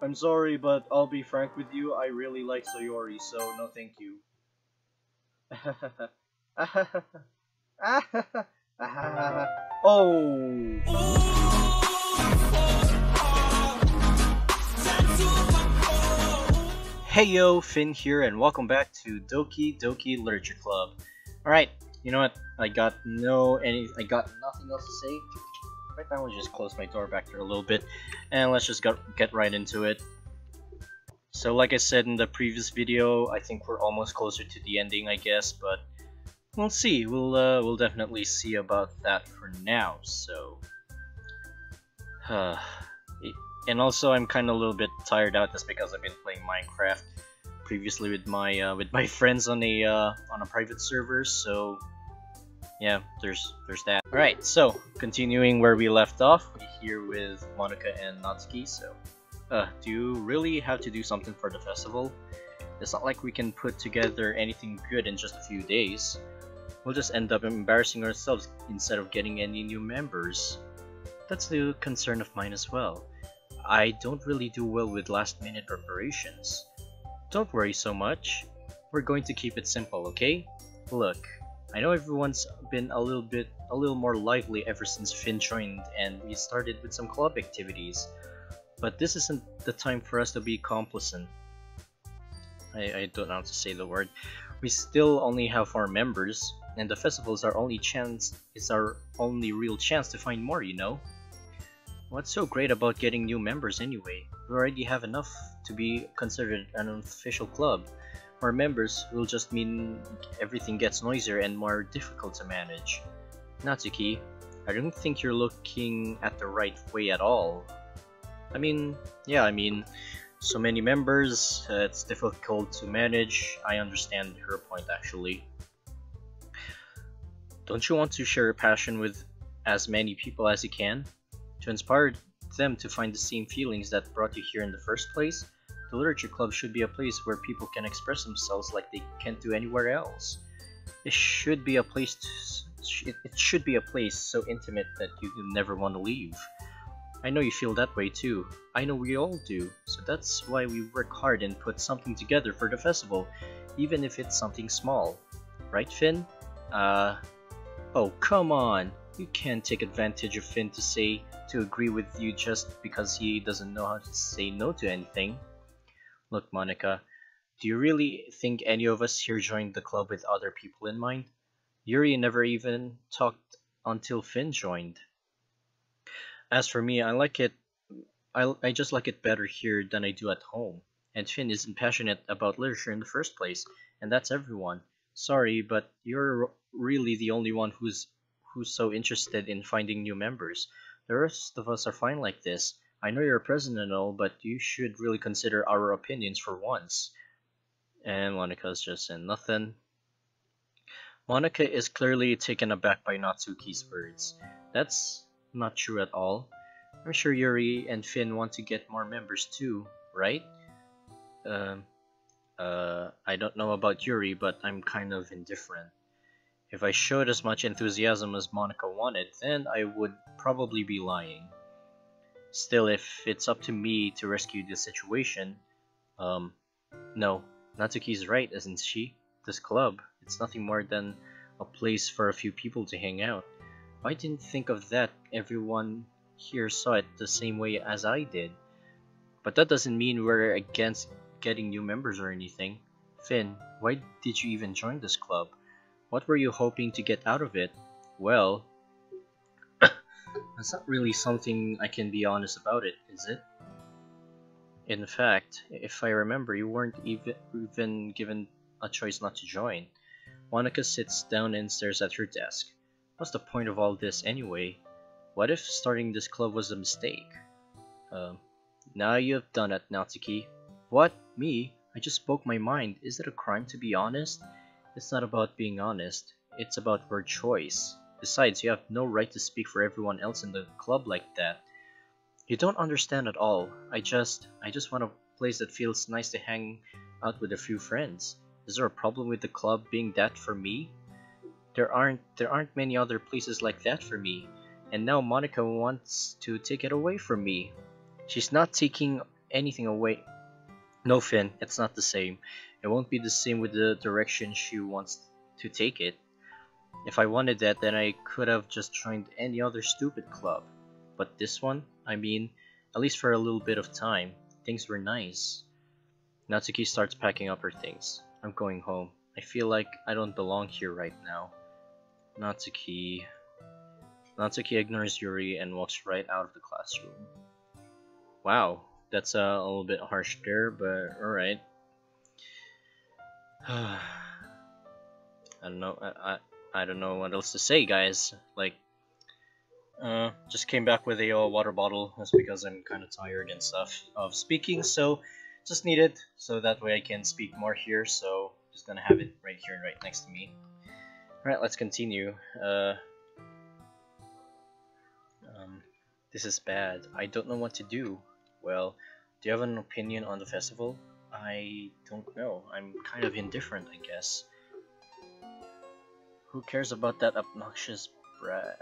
I'm sorry, but I'll be frank with you, I really like Sayori, so no thank you. Oh! Hey yo, Finn here, and welcome back to Doki Doki Literature Club. Alright, you know what? I got nothing else to say. Right now, I'll just close my door back there a little bit, and let's just get right into it. So, like I said in the previous video, I think we're almost closer to the ending, I guess, but we'll see. We'll definitely see about that for now. So, and also, I'm kind of a little bit tired out just because I've been playing Minecraft previously with my friends on a private server. So yeah, there's that. All right, so continuing where we left off, we're here with Monika and Natsuki. So, do you really have to do something for the festival? It's not like we can put together anything good in just a few days. We'll just end up embarrassing ourselves instead of getting any new members. That's the concern of mine as well. I don't really do well with last-minute preparations. Don't worry so much. We're going to keep it simple, okay? Look, I know everyone's been a little more lively ever since Finn joined and we started with some club activities, but this isn't the time for us to be complacent. I don't know how to say the word. We still only have 4 members, and the festival is our only real chance to find more, you know? What's so great about getting new members anyway? We already have enough to be considered an official club. More members will just mean everything gets noisier and more difficult to manage. Natsuki, I don't think you're looking at the right way at all. I mean, so many members, it's difficult to manage. I understand her point actually. Don't you want to share your passion with as many people as you can? To inspire them to find the same feelings that brought you here in the first place, the Literature Club should be a place where people can express themselves like they can't do anywhere else. It should be a place so intimate that you never want to leave. I know you feel that way too. I know we all do. So that's why we work hard and put something together for the festival, even if it's something small. Right, Finn? Oh, come on! You can't take advantage of Finn to agree with you just because he doesn't know how to say no to anything. Look, Monika, do you really think any of us here joined the club with other people in mind? Yuri never even talked until Finn joined. As for me, I just like it better here than I do at home. And Finn isn't passionate about literature in the first place, and that's everyone. Sorry, but you're really the only one who's so interested in finding new members. The rest of us are fine like this. I know you're a president and all, but you should really consider our opinions for once. And Monika's just saying nothing. Monika is clearly taken aback by Natsuki's words. That's not true at all. I'm sure Yuri and Finn want to get more members too, right? I don't know about Yuri, but I'm kind of indifferent. If I showed as much enthusiasm as Monika wanted, then I would probably be lying. Still, if it's up to me to rescue the situation... No, Natsuki's right, isn't she? This club, it's nothing more than a place for a few people to hang out. If I didn't think of that, everyone here saw it the same way as I did. But that doesn't mean we're against getting new members or anything. Finn, why did you even join this club? What were you hoping to get out of it? Well, that's not really something I can be honest about it, is it? In fact, if I remember, you weren't even given a choice not to join. Monika sits down and stares at her desk. What's the point of all this anyway? What if starting this club was a mistake? Now you've done it, Natsuki. What? Me? I just spoke my mind. Is it a crime to be honest? It's not about being honest, it's about word choice. Besides, you have no right to speak for everyone else in the club like that. You don't understand at all. I just want a place that feels nice to hang out with a few friends. Is there a problem with the club being that for me? There aren't many other places like that for me. And now Monika wants to take it away from me. She's not taking anything away. No, Finn, it's not the same. It won't be the same with the direction she wants to take it. If I wanted that, then I could have just joined any other stupid club. But this one, I mean, at least for a little bit of time, things were nice. Natsuki starts packing up her things. I'm going home. I feel like I don't belong here right now. Natsuki ignores Yuri and walks right out of the classroom. Wow, that's a little bit harsh there, but alright. I don't know what else to say, guys. Like, just came back with a water bottle. That's because I'm kind of tired and stuff of speaking, so just need it so that way I can speak more here. So just gonna have it right here and right next to me. All right, let's continue. This is bad. I don't know what to do. Well, do you have an opinion on the festival? I don't know. I'm kind of indifferent, I guess. Who cares about that obnoxious brat?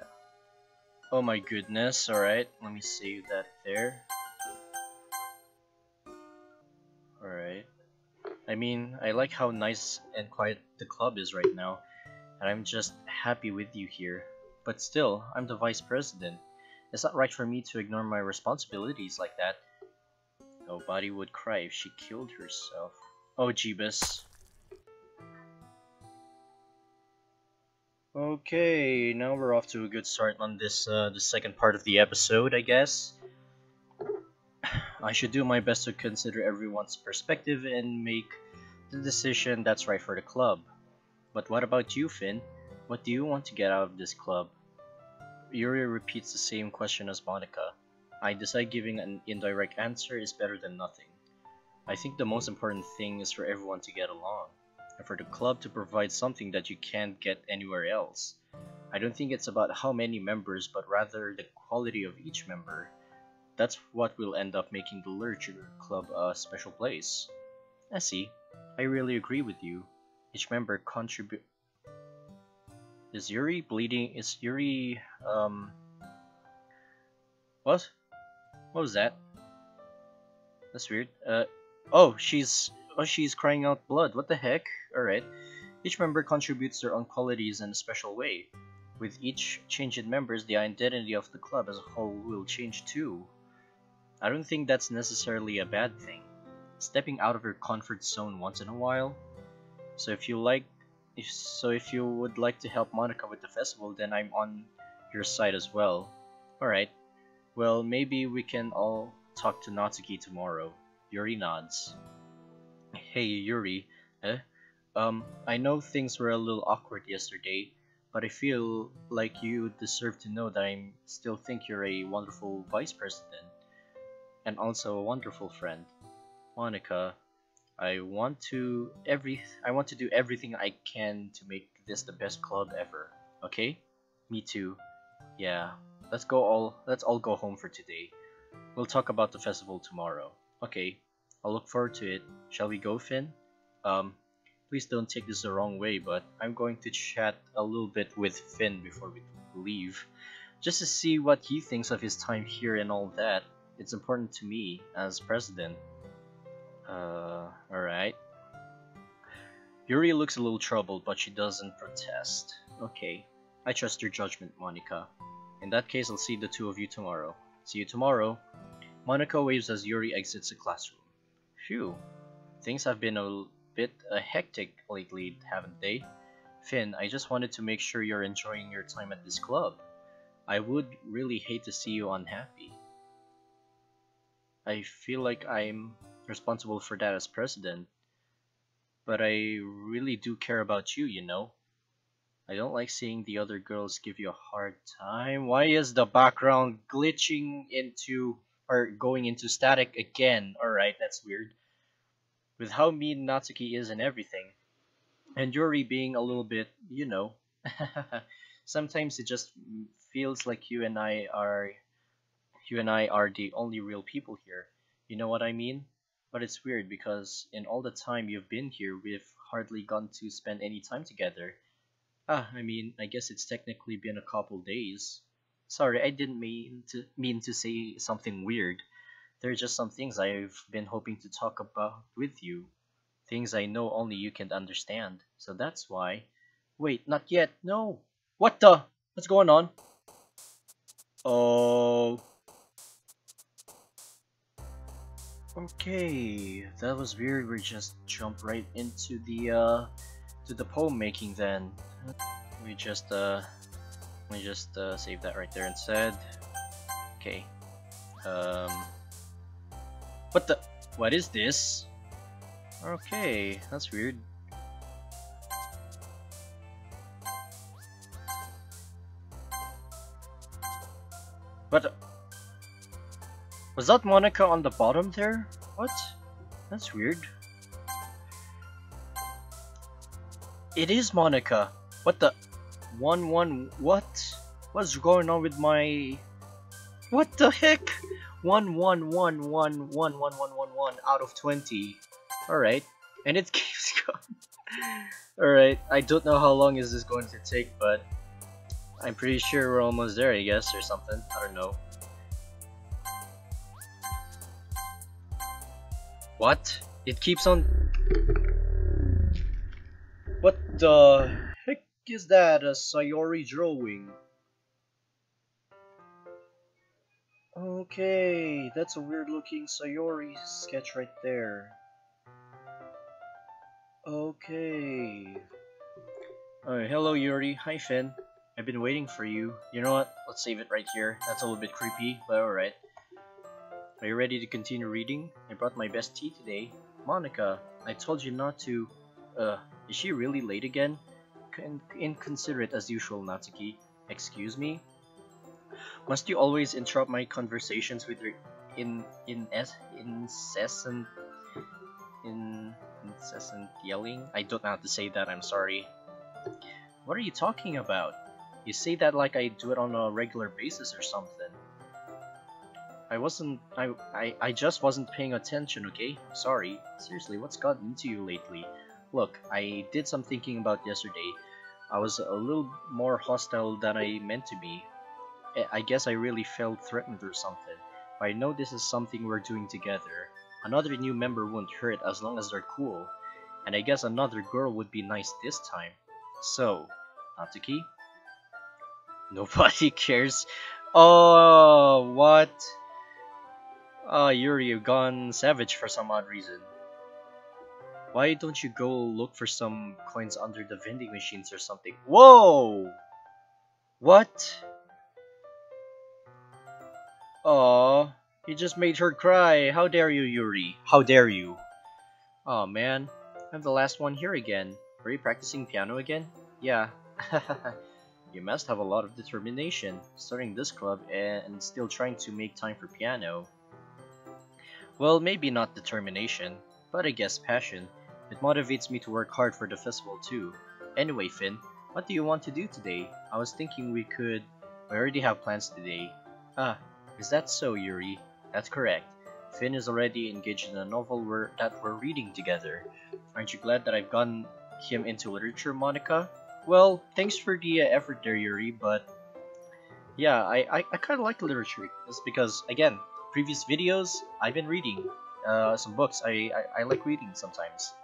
Oh my goodness, alright, let me save that there. Alright. I mean, I like how nice and quiet the club is right now, and I'm just happy with you here. But still, I'm the vice president. It's not right for me to ignore my responsibilities like that. Nobody would cry if she killed herself. Oh, Jeebus. Okay, now we're off to a good start on this the second part of the episode, I guess. I should do my best to consider everyone's perspective and make the decision that's right for the club. But what about you, Finn? What do you want to get out of this club? Yuri repeats the same question as Monika. I decide giving an indirect answer is better than nothing. I think the most important thing is for everyone to get along, and for the club to provide something that you can't get anywhere else. I don't think it's about how many members, but rather the quality of each member. That's what will end up making the Literature Club a special place. I see. I really agree with you. Each member contribute. Is Yuri bleeding? Is Yuri... What? What was that? That's weird. Oh, she's crying out blood. What the heck? Alright. Each member contributes their own qualities in a special way. With each change in members, the identity of the club as a whole will change too. I don't think that's necessarily a bad thing. Stepping out of your comfort zone once in a while. So if you would like to help Monika with the festival, then I'm on your side as well. Alright. Well, maybe we can all talk to Natsuki tomorrow. Yuri nods. Hey Yuri, I know things were a little awkward yesterday, but I feel like you deserve to know that I still think you're a wonderful vice president, and also a wonderful friend. Monika, I want to do everything I can to make this the best club ever, okay? Me too. Yeah, let's all go home for today. We'll talk about the festival tomorrow, okay? I'll look forward to it. Shall we go, Finn? Please don't take this the wrong way, but I'm going to chat a little bit with Finn before we leave, just to see what he thinks of his time here and all that. It's important to me as president. Alright. Yuri looks a little troubled, but she doesn't protest. Okay, I trust your judgment, Monika. In that case, I'll see the two of you tomorrow. See you tomorrow. Monika waves as Yuri exits the classroom. Phew, things have been a bit hectic lately, haven't they? Finn, I just wanted to make sure you're enjoying your time at this club. I would really hate to see you unhappy. I feel like I'm responsible for that as president, but I really do care about you, you know? I don't like seeing the other girls give you a hard time. Why is the background glitching into... or going into static again? Alright, that's weird. With how mean Natsuki is and everything, and Yuri being a little bit, you know, sometimes it just feels like you and I are the only real people here, you know what I mean? But it's weird because in all the time you've been here, we've hardly gotten to spend any time together. I mean, I guess it's technically been a couple days. Sorry, I didn't mean to say something weird. There are just some things I've been hoping to talk about with you. Things I know only you can understand. So that's why... Wait, not yet. No. What the? What's going on? Oh... Okay, that was weird. We just jumped right into the to the poem making then. We just save that right there instead. Okay. What is this? Okay, that's weird. But was that Monika on the bottom there? What? That's weird. It is Monika. What the? What? What's going on with my... What the heck? 1 out of 20. Alright. And it keeps going. Alright, I don't know how long is this going to take, but... I'm pretty sure we're almost there, I guess, or something. I don't know. What? It keeps on... What the heck is that? A Sayori drawing? Okay, that's a weird looking Sayori sketch right there. Okay... Alright, hello Yuri. Hi Finn. I've been waiting for you. You know what? Let's save it right here. That's a little bit creepy, but alright. Are you ready to continue reading? I brought my best tea today. Monika, I told you not to... is she really late again? Inconsiderate as usual, Natsuki. Excuse me? Must you always interrupt my conversations with your... incessant yelling? I don't know how to say that, I'm sorry. What are you talking about? You say that like I do it on a regular basis or something. I just wasn't paying attention, okay? I'm sorry. Seriously, what's gotten into you lately? Look, I did some thinking about yesterday. I was a little more hostile than I meant to be. I guess I really felt threatened or something. But I know this is something we're doing together. Another new member won't hurt as long as they're cool. And I guess another girl would be nice this time. So, Natsuki? Nobody cares. Oh, what? Yuri, you've gone savage for some odd reason. Why don't you go look for some coins under the vending machines or something? Whoa! What? Aww, you just made her cry. How dare you, Yuri? How dare you? Aw, oh, man. I'm the last one here again. Are you practicing piano again? Yeah. You must have a lot of determination, starting this club and still trying to make time for piano. Well, maybe not determination, but I guess passion. It motivates me to work hard for the festival too. Anyway, Finn, what do you want to do today? I was thinking we could... We already have plans today. Ah, is that so, Yuri? That's correct. Finn is already engaged in a novel that we're reading together. Aren't you glad that I've gotten him into literature, Monika? Well, thanks for the effort there, Yuri, but... Yeah, I kinda like literature. It's because, again, previous videos, I've been reading. Some books. I like reading sometimes.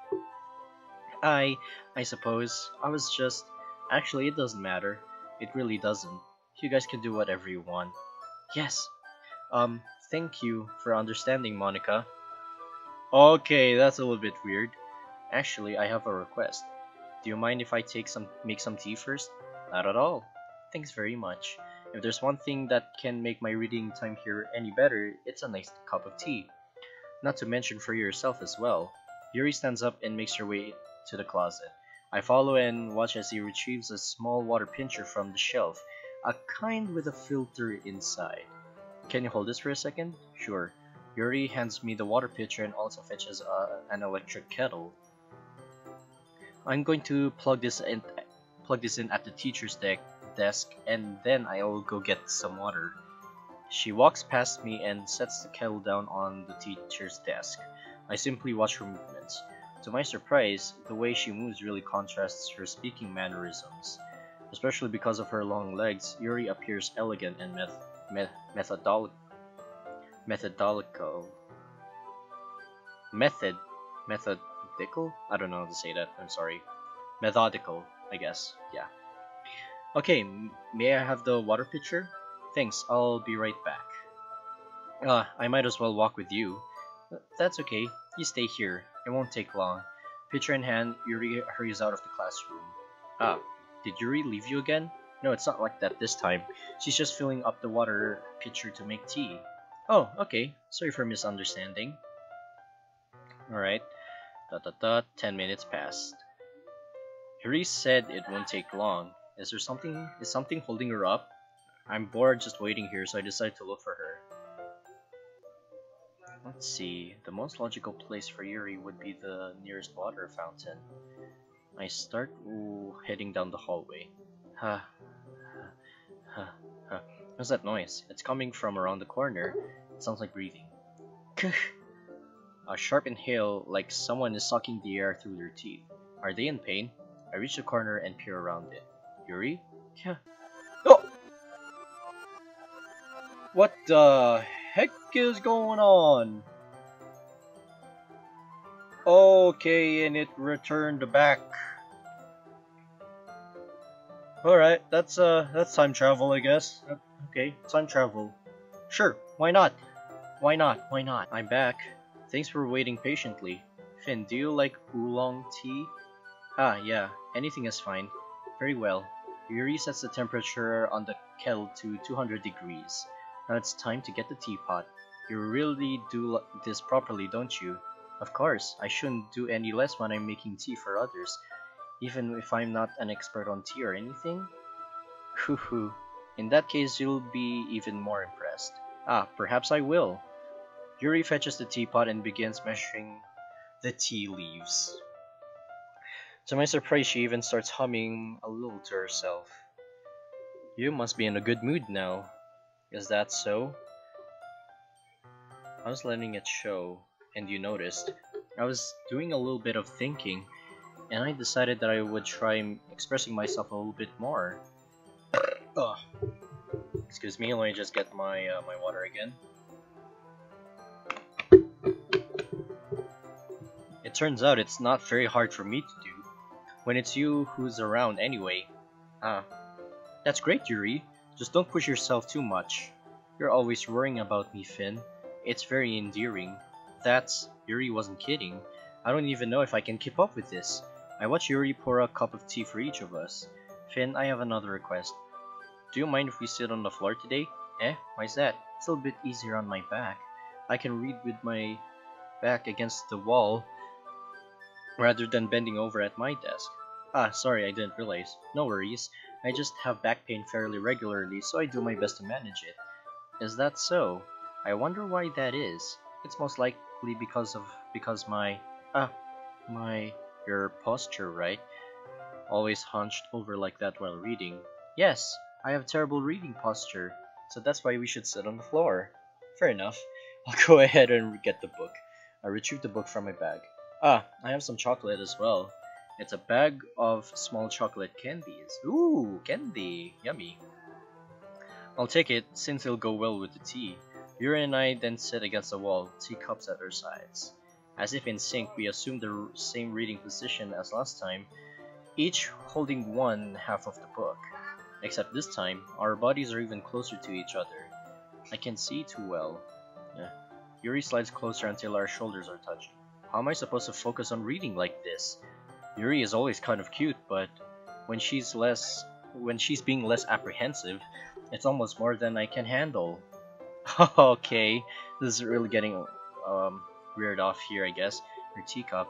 I suppose. I was just... Actually, it doesn't matter. It really doesn't. You guys can do whatever you want. Yes! Thank you for understanding, Monika. Okay, that's a little bit weird. Actually, I have a request. Do you mind if I make some tea first? Not at all. Thanks very much. If there's one thing that can make my reading time here any better, it's a nice cup of tea. Not to mention for yourself as well. Yuri stands up and makes her way to the closet. I follow and watch as he retrieves a small water pitcher from the shelf, a kind with a filter inside. Can you hold this for a second? Sure. Yuri hands me the water pitcher and also fetches an electric kettle. I'm going to plug this in at the teacher's desk, and then I will go get some water. She walks past me and sets the kettle down on the teacher's desk. I simply watch her movements. To my surprise, the way she moves really contrasts her speaking mannerisms. Especially because of her long legs, Yuri appears elegant and methodical? I don't know how to say that, I'm sorry. Methodical, I guess, yeah. Okay, may I have the water pitcher? Thanks, I'll be right back. I might as well walk with you. That's okay, you stay here, it won't take long. Pitcher in hand, Yuri hurries out of the classroom. Ah, did Yuri leave you again? No, it's not like that this time. She's just filling up the water pitcher to make tea. Oh, okay. Sorry for misunderstanding. Alright. 10 minutes passed. Yuri said it won't take long. Is something holding her up? I'm bored just waiting here, so I decided to look for her. Let's see. The most logical place for Yuri would be the nearest water fountain. I start heading down the hallway. What's that noise? It's coming from around the corner. It sounds like breathing. A sharp inhale, like someone is sucking the air through their teeth. Are they in pain? I reach the corner and peer around it. Yuri? Yeah. Oh! What the heck is going on? Okay, and it returned back. Alright, that's time travel, I guess. Okay, time travel. Sure, why not? Why not? Why not? I'm back. Thanks for waiting patiently. Finn, do you like oolong tea? Ah, yeah, anything is fine. Very well. Yuri sets the temperature on the kettle to 200 degrees. Now it's time to get the teapot. You really do this properly, don't you? Of course, I shouldn't do any less when I'm making tea for others. Even if I'm not an expert on tea or anything? Hoo-hoo. In that case, you'll be even more impressed. Ah, perhaps I will. Yuri fetches the teapot and begins measuring the tea leaves. To my surprise, she even starts humming a little to herself. You must be in a good mood now. Is that so? I was letting it show, and you noticed. I was doing a little bit of thinking, and I decided that I would try expressing myself a little bit more. Oh. Excuse me, let me just get my my water again. It turns out it's not very hard for me to do, when it's you who's around anyway. Ah, that's great, Yuri. Just don't push yourself too much. You're always worrying about me, Finn. It's very endearing. That's... Yuri wasn't kidding. I don't even know if I can keep up with this. I watch Yuri pour a cup of tea for each of us. Finn, I have another request. Do you mind if we sit on the floor today? Eh? Why's that? It's a little bit easier on my back. I can read with my back against the wall rather than bending over at my desk. Ah, sorry, I didn't realize. No worries. I just have back pain fairly regularly, so I do my best to manage it. Is that so? I wonder why that is. It's most likely because my... your posture, right? Always hunched over like that while reading. Yes, I have terrible reading posture, so that's why we should sit on the floor. Fair enough. I'll go ahead and get the book. I retrieve the book from my bag. Ah, I have some chocolate as well. It's a bag of small chocolate candies. Ooh, candy! Yummy. I'll take it, since it'll go well with the tea. Yuri and I then sit against the wall, teacups at our sides. As if in sync, we assume the same reading position as last time, each holding one half of the book. Except this time, our bodies are even closer to each other. I can't see too well. Yeah. Yuri slides closer until our shoulders are touching. How am I supposed to focus on reading like this? Yuri is always kind of cute, but when she's being less apprehensive, it's almost more than I can handle. Okay, this is really getting reared off here, I guess. Her teacup.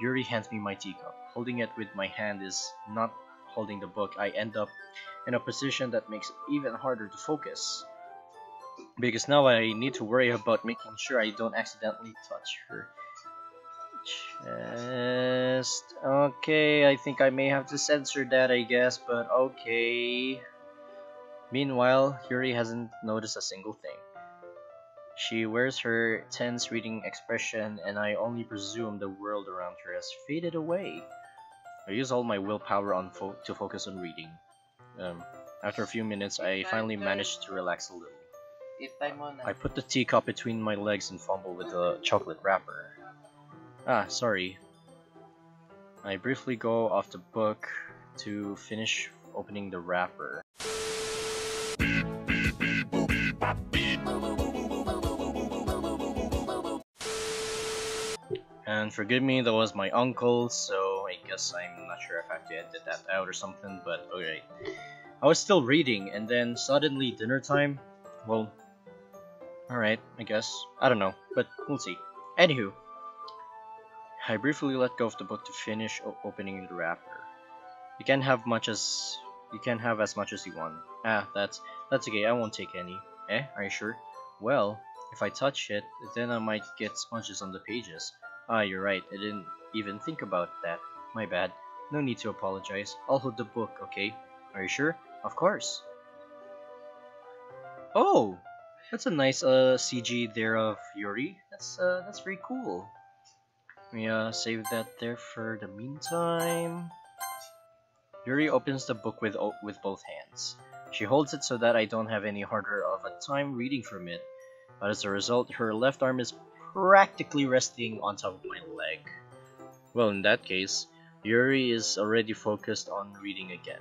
Yuri hands me my teacup. Holding it with my hand is not holding the book. I end up in a position that makes it even harder to focus, because now I need to worry about making sure I don't accidentally touch her chest. Okay, I think I may have to censor that, I guess, but okay. Meanwhile, Yuri hasn't noticed a single thing. She wears her tense reading expression, and I only presume the world around her has faded away. I use all my willpower to focus on reading. After a few minutes, I finally managed to relax a little. I put the teacup between my legs and fumble with the chocolate wrapper. Ah, sorry. I briefly go off the book to finish opening the wrapper. And forgive me, that was my uncle, so I guess I'm not sure if I have to edit that out or something, but alright. I was still reading, and then suddenly dinner time? Well, alright, I guess. I don't know, but we'll see. Anywho, I briefly let go of the book to finish opening the wrapper. You can have as much as you want. Ah, that's okay, I won't take any. Eh? Are you sure? Well, if I touch it, then I might get smudges on the pages. Ah, you're right, I didn't even think about that. My bad. No need to apologize. I'll hold the book, okay? Are you sure? Of course. Oh! That's a nice CG there of Yuri. That's very cool. Let me save that there for the meantime. Yuri opens the book with both hands. She holds it so that I don't have any harder of a time reading from it. But as a result, her left arm is practically resting on top of my leg. Well, in that case, Yuri is already focused on reading again.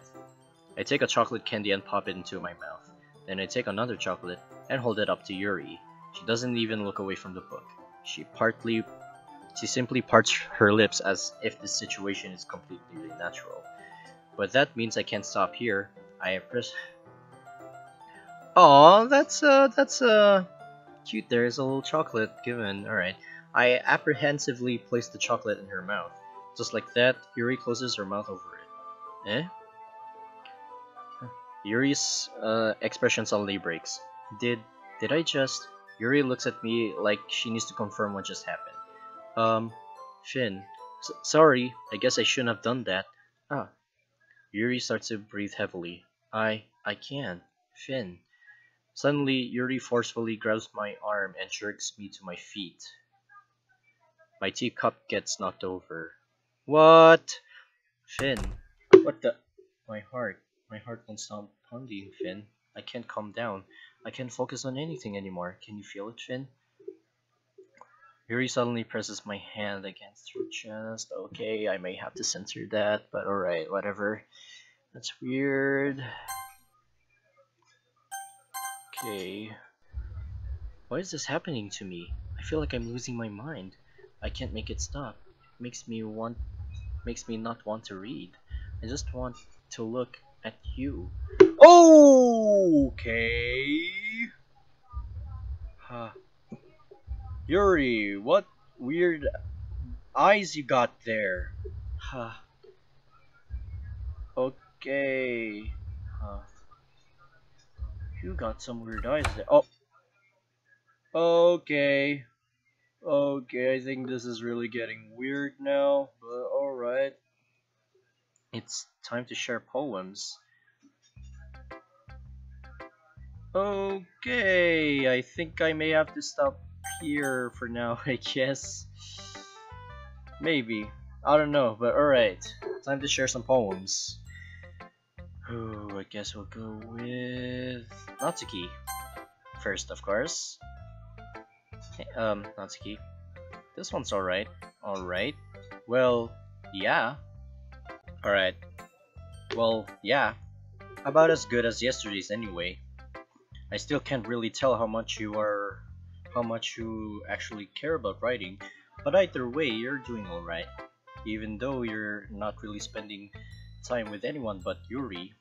I take a chocolate candy and pop it into my mouth. Then I take another chocolate and hold it up to Yuri. She doesn't even look away from the book. She simply parts her lips as if this situation is completely natural. But that means I can't stop here. I press. Aw, that's cute, there's a little chocolate given. Alright. I apprehensively place the chocolate in her mouth. Just like that, Yuri closes her mouth over it. Eh? Yuri's expression suddenly breaks. Did I just... Yuri looks at me like she needs to confirm what just happened. Finn. Sorry, I guess I shouldn't have done that. Ah. Yuri starts to breathe heavily. I can't. Finn. Suddenly, Yuri forcefully grabs my arm and jerks me to my feet. My teacup gets knocked over. What? Finn. What the? My heart. My heart won't stop pounding, Finn. I can't calm down. I can't focus on anything anymore. Can you feel it, Finn? Yuri suddenly presses my hand against her chest. Okay, I may have to censor that, but alright, whatever. That's weird. Okay. Why is this happening to me? I feel like I'm losing my mind. I can't make it stop. It makes me not want to read. I just want to look at you. Okay. Huh. Yuri, what weird eyes you got there? Huh. Okay. Huh. You got some weird eyes there. Oh. Okay. Okay, I think this is really getting weird now, but alright. It's time to share poems. Okay, I think I may have to stop here for now, I guess. Maybe. I don't know, but alright. Time to share some poems. Oh, I guess we'll go with Natsuki first, of course. Natsuki. This one's alright. Alright. Well, yeah. Alright. Well, yeah. About as good as yesterday's anyway. I still can't really tell how much you actually care about writing, but either way, you're doing alright. Even though you're not really spending time with anyone but Yuri,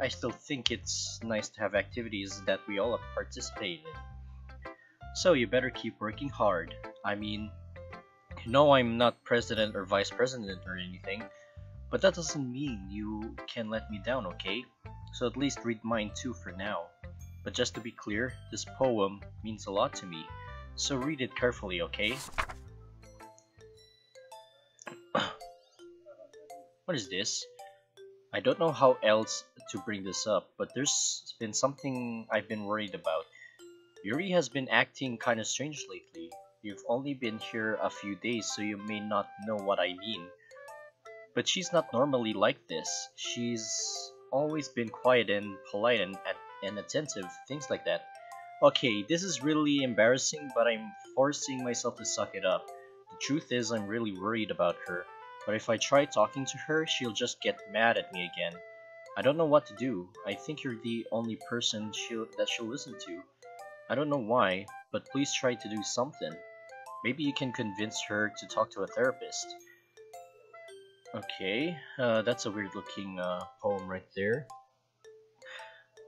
I still think it's nice to have activities that we all have participated in. So you better keep working hard. I mean, you know I'm not president or vice president or anything, but that doesn't mean you can let me down, okay? So at least read mine too for now. But just to be clear, this poem means a lot to me, so read it carefully, okay? What is this? I don't know how else to bring this up, but there's been something I've been worried about. Yuri has been acting kinda strange lately. You've only been here a few days, so you may not know what I mean. But she's not normally like this. She's always been quiet and polite and attentive, things like that. Okay, this is really embarrassing, but I'm forcing myself to suck it up. The truth is, I'm really worried about her, but if I try talking to her, she'll just get mad at me again. I don't know what to do. I think you're the only person that she'll listen to. I don't know why, but please try to do something. Maybe you can convince her to talk to a therapist. Okay, that's a weird looking poem right there.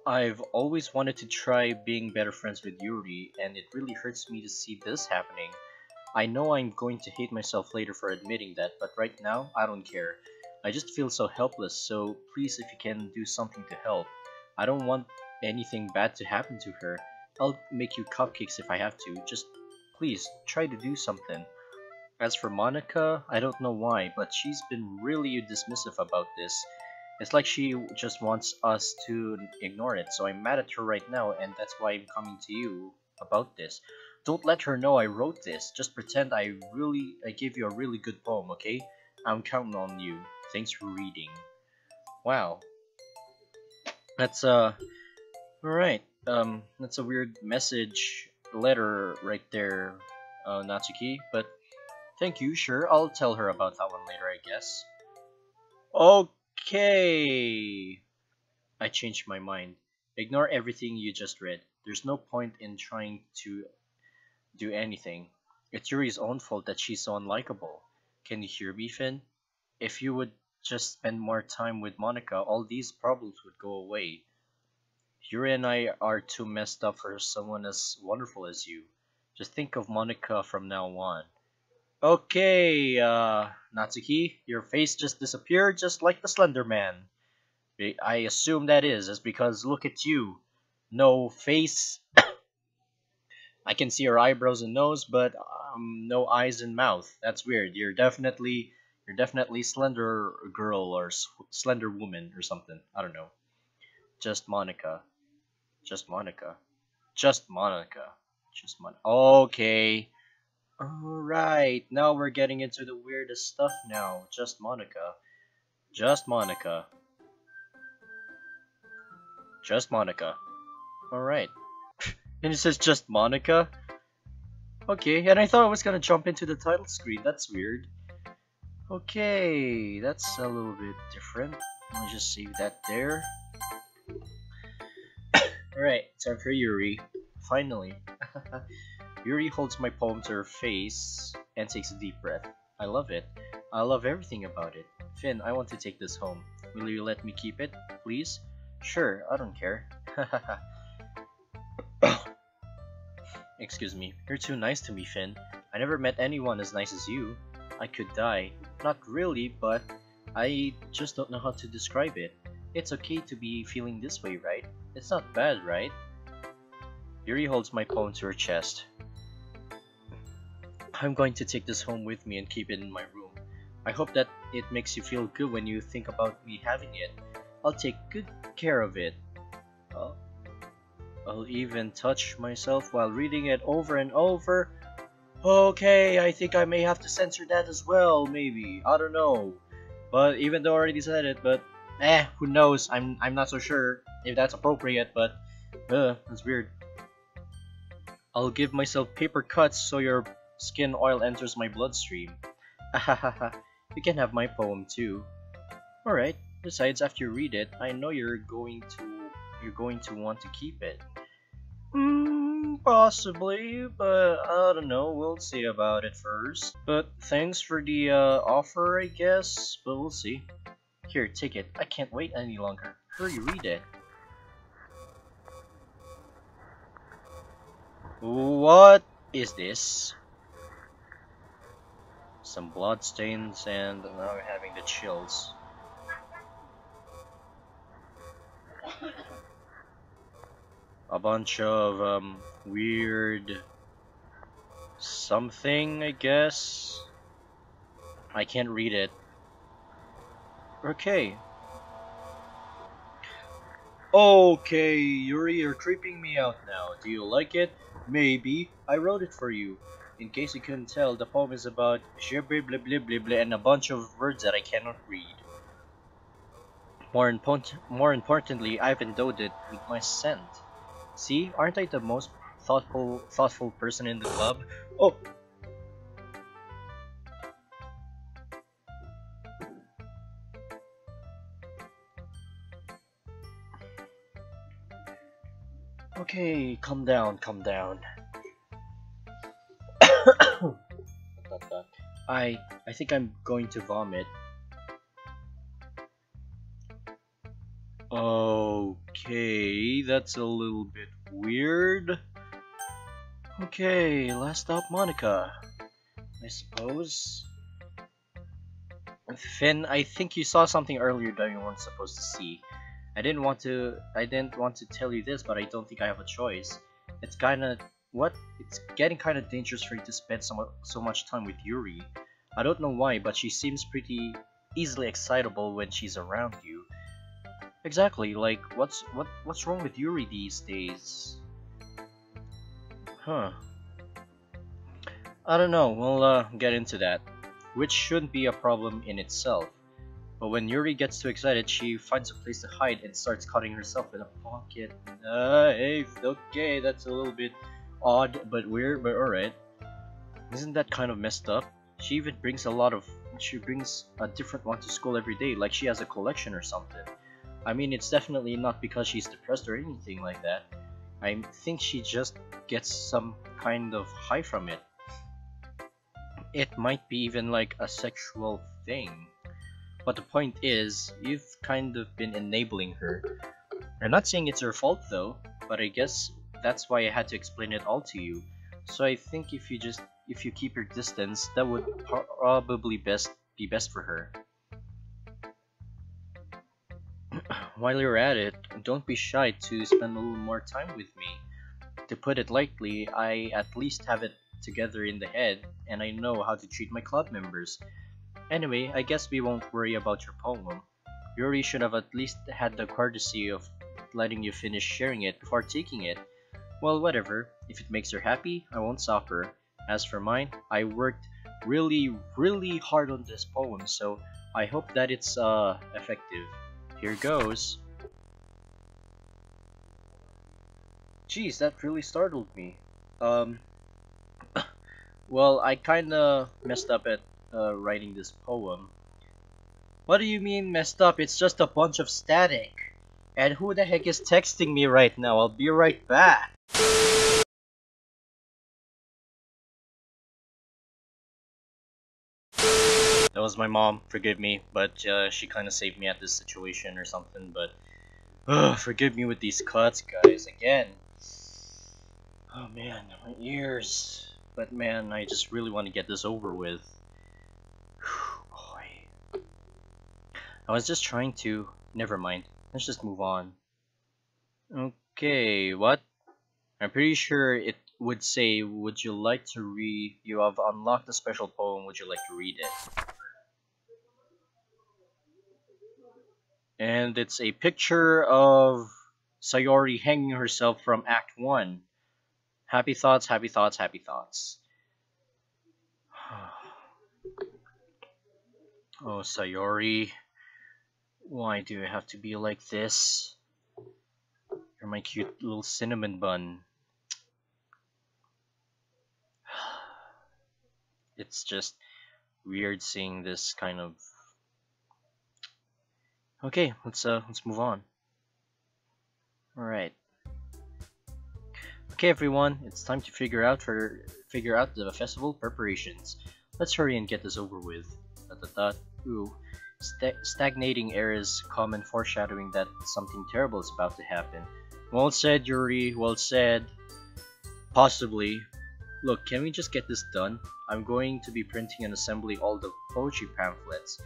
I've always wanted to try being better friends with Yuri, and it really hurts me to see this happening. I know I'm going to hate myself later for admitting that, but right now, I don't care. I just feel so helpless, so please if you can do something to help. I don't want anything bad to happen to her. I'll make you cupcakes if I have to, just please, try to do something. As for Monika, I don't know why, but she's been really dismissive about this. It's like she just wants us to ignore it, so I'm mad at her right now, and that's why I'm coming to you about this. Don't let her know I wrote this, just pretend I gave you a really good poem, okay? I'm counting on you. Thanks for reading. Wow. That's, alright, that's a weird message letter right there, Natsuki, but... Thank you, sure. I'll tell her about that one later, I guess. Okay. I changed my mind. Ignore everything you just read. There's no point in trying to do anything. It's Yuri's own fault that she's so unlikable. Can you hear me, Finn? If you would just spend more time with Monika, all these problems would go away. Yuri and I are too messed up for someone as wonderful as you. Just think of Monika from now on. Okay, Natsuki, your face just disappeared just like the Slender Man. I assume that is because look at you. No face. I can see your eyebrows and nose, but no eyes and mouth. That's weird. You're definitely Slender Girl or Slender Woman or something. I don't know. Just Monika. Just Monika. Just Monika. Just Monika. Okay. Alright, now we're getting into the weirdest stuff now. Just Monika. Just Monika. Just Monika. Alright. And it says just Monika? Okay, and I thought I was gonna jump into the title screen. That's weird. Okay, that's a little bit different. Let me just save that there. Alright, time for Yuri. Finally. Yuri holds my poem to her face and takes a deep breath. I love it. I love everything about it. Finn, I want to take this home. Will you let me keep it, please? Sure, I don't care. Excuse me. You're too nice to me, Finn. I never met anyone as nice as you. I could die. Not really, but I just don't know how to describe it. It's okay to be feeling this way, right? It's not bad, right? Yuri holds my poem to her chest. I'm going to take this home with me and keep it in my room. I hope that it makes you feel good when you think about me having it. I'll take good care of it. I'll even touch myself while reading it over and over. Okay, I think I may have to censor that as well, maybe. I don't know. But even though I already said it, but... who knows? I'm not so sure if that's appropriate, but... that's weird. I'll give myself paper cuts so your... skin oil enters my bloodstream. You can have my poem too. Alright, besides after you read it, I know you're going to want to keep it. Possibly, but I don't know, we'll see about it first. But thanks for the offer, I guess, but we'll see. Here, take it. I can't wait any longer. Hurry, read it. What is this? Some blood stains, and now I'm having the chills. A bunch of weird something, I guess. I can't read it. Okay. Okay, Yuri, you're creeping me out now. Do you like it? Maybe. I wrote it for you. In case you couldn't tell, the poem is about and a bunch of words that I cannot read. More importantly, I've endowed it with my scent. See, aren't I the most thoughtful person in the club. Oh! Okay, calm down, calm down. I think I'm going to vomit. Okay, that's a little bit weird. Okay, last stop, Monika, I suppose. Finn, I think you saw something earlier that you weren't supposed to see. I didn't want to tell you this, but I don't think I have a choice. It's getting kinda dangerous for you to spend so much time with Yuri. I don't know why, but she seems pretty easily excitable when she's around you. Exactly, like what's wrong with Yuri these days? Huh. I don't know, we'll get into that. Which shouldn't be a problem in itself. But when Yuri gets too excited, she finds a place to hide and starts cutting herself in a pocket knife. Okay, that's a little bit odd but weird, but alright. Isn't that kind of messed up? She brings a different one to school every day, like she has a collection or something. I mean, it's definitely not because she's depressed or anything like that. I think she just gets some kind of high from it. It might be even like a sexual thing. But the point is, you've kind of been enabling her. I'm not saying it's her fault though, but I guess that's why I had to explain it all to you. So I think if you keep your distance, that would probably be best for her. While you're at it, don't be shy to spend a little more time with me. To put it lightly, I at least have it together in the head, and I know how to treat my club members. Anyway, I guess we won't worry about your poem. Yuri should have at least had the courtesy of letting you finish sharing it before taking it. Well, whatever. If it makes her happy, I won't stop her. As for mine, I worked really hard on this poem, so I hope that it's effective. Here goes. Jeez, that really startled me. Well, I kinda messed up at writing this poem. What do you mean messed up? It's just a bunch of static. And who the heck is texting me right now? I'll be right back. That was my mom, forgive me, but she kinda saved me at this situation or something, but forgive me with these cuts, guys, again. Oh man, my ears. But man, I just really want to get this over with. Boy. I was just trying to... Never mind. Let's just move on. Okay, what? I'm pretty sure it would say, would you like to read... You have unlocked a special poem, would you like to read it? And it's a picture of Sayori hanging herself from Act 1. Happy thoughts, happy thoughts, happy thoughts. Oh, Sayori, why do I have to be like this? You're my cute little cinnamon bun. It's just weird seeing this kind of... Okay, let's move on. Alright. Okay everyone, it's time to figure out the festival preparations. Let's hurry and get this over with. Ooh. Stagnating air is common foreshadowing that something terrible is about to happen. Well said, Yuri, well said. Possibly. Look, can we just get this done? I'm going to be printing and assembling all the poetry pamphlets.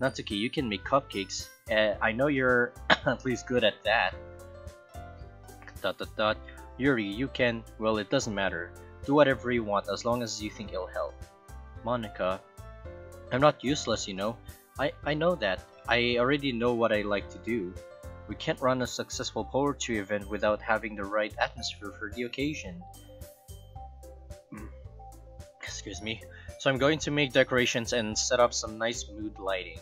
Natsuki, you can make cupcakes. I know you're at least good at that. Yuri, you can... Well, it doesn't matter. Do whatever you want as long as you think it'll help. Monika, I'm not useless, you know. I know that. I already know what I like to do. We can't run a successful poetry event without having the right atmosphere for the occasion. Excuse me. So I'm going to make decorations and set up some nice mood lighting.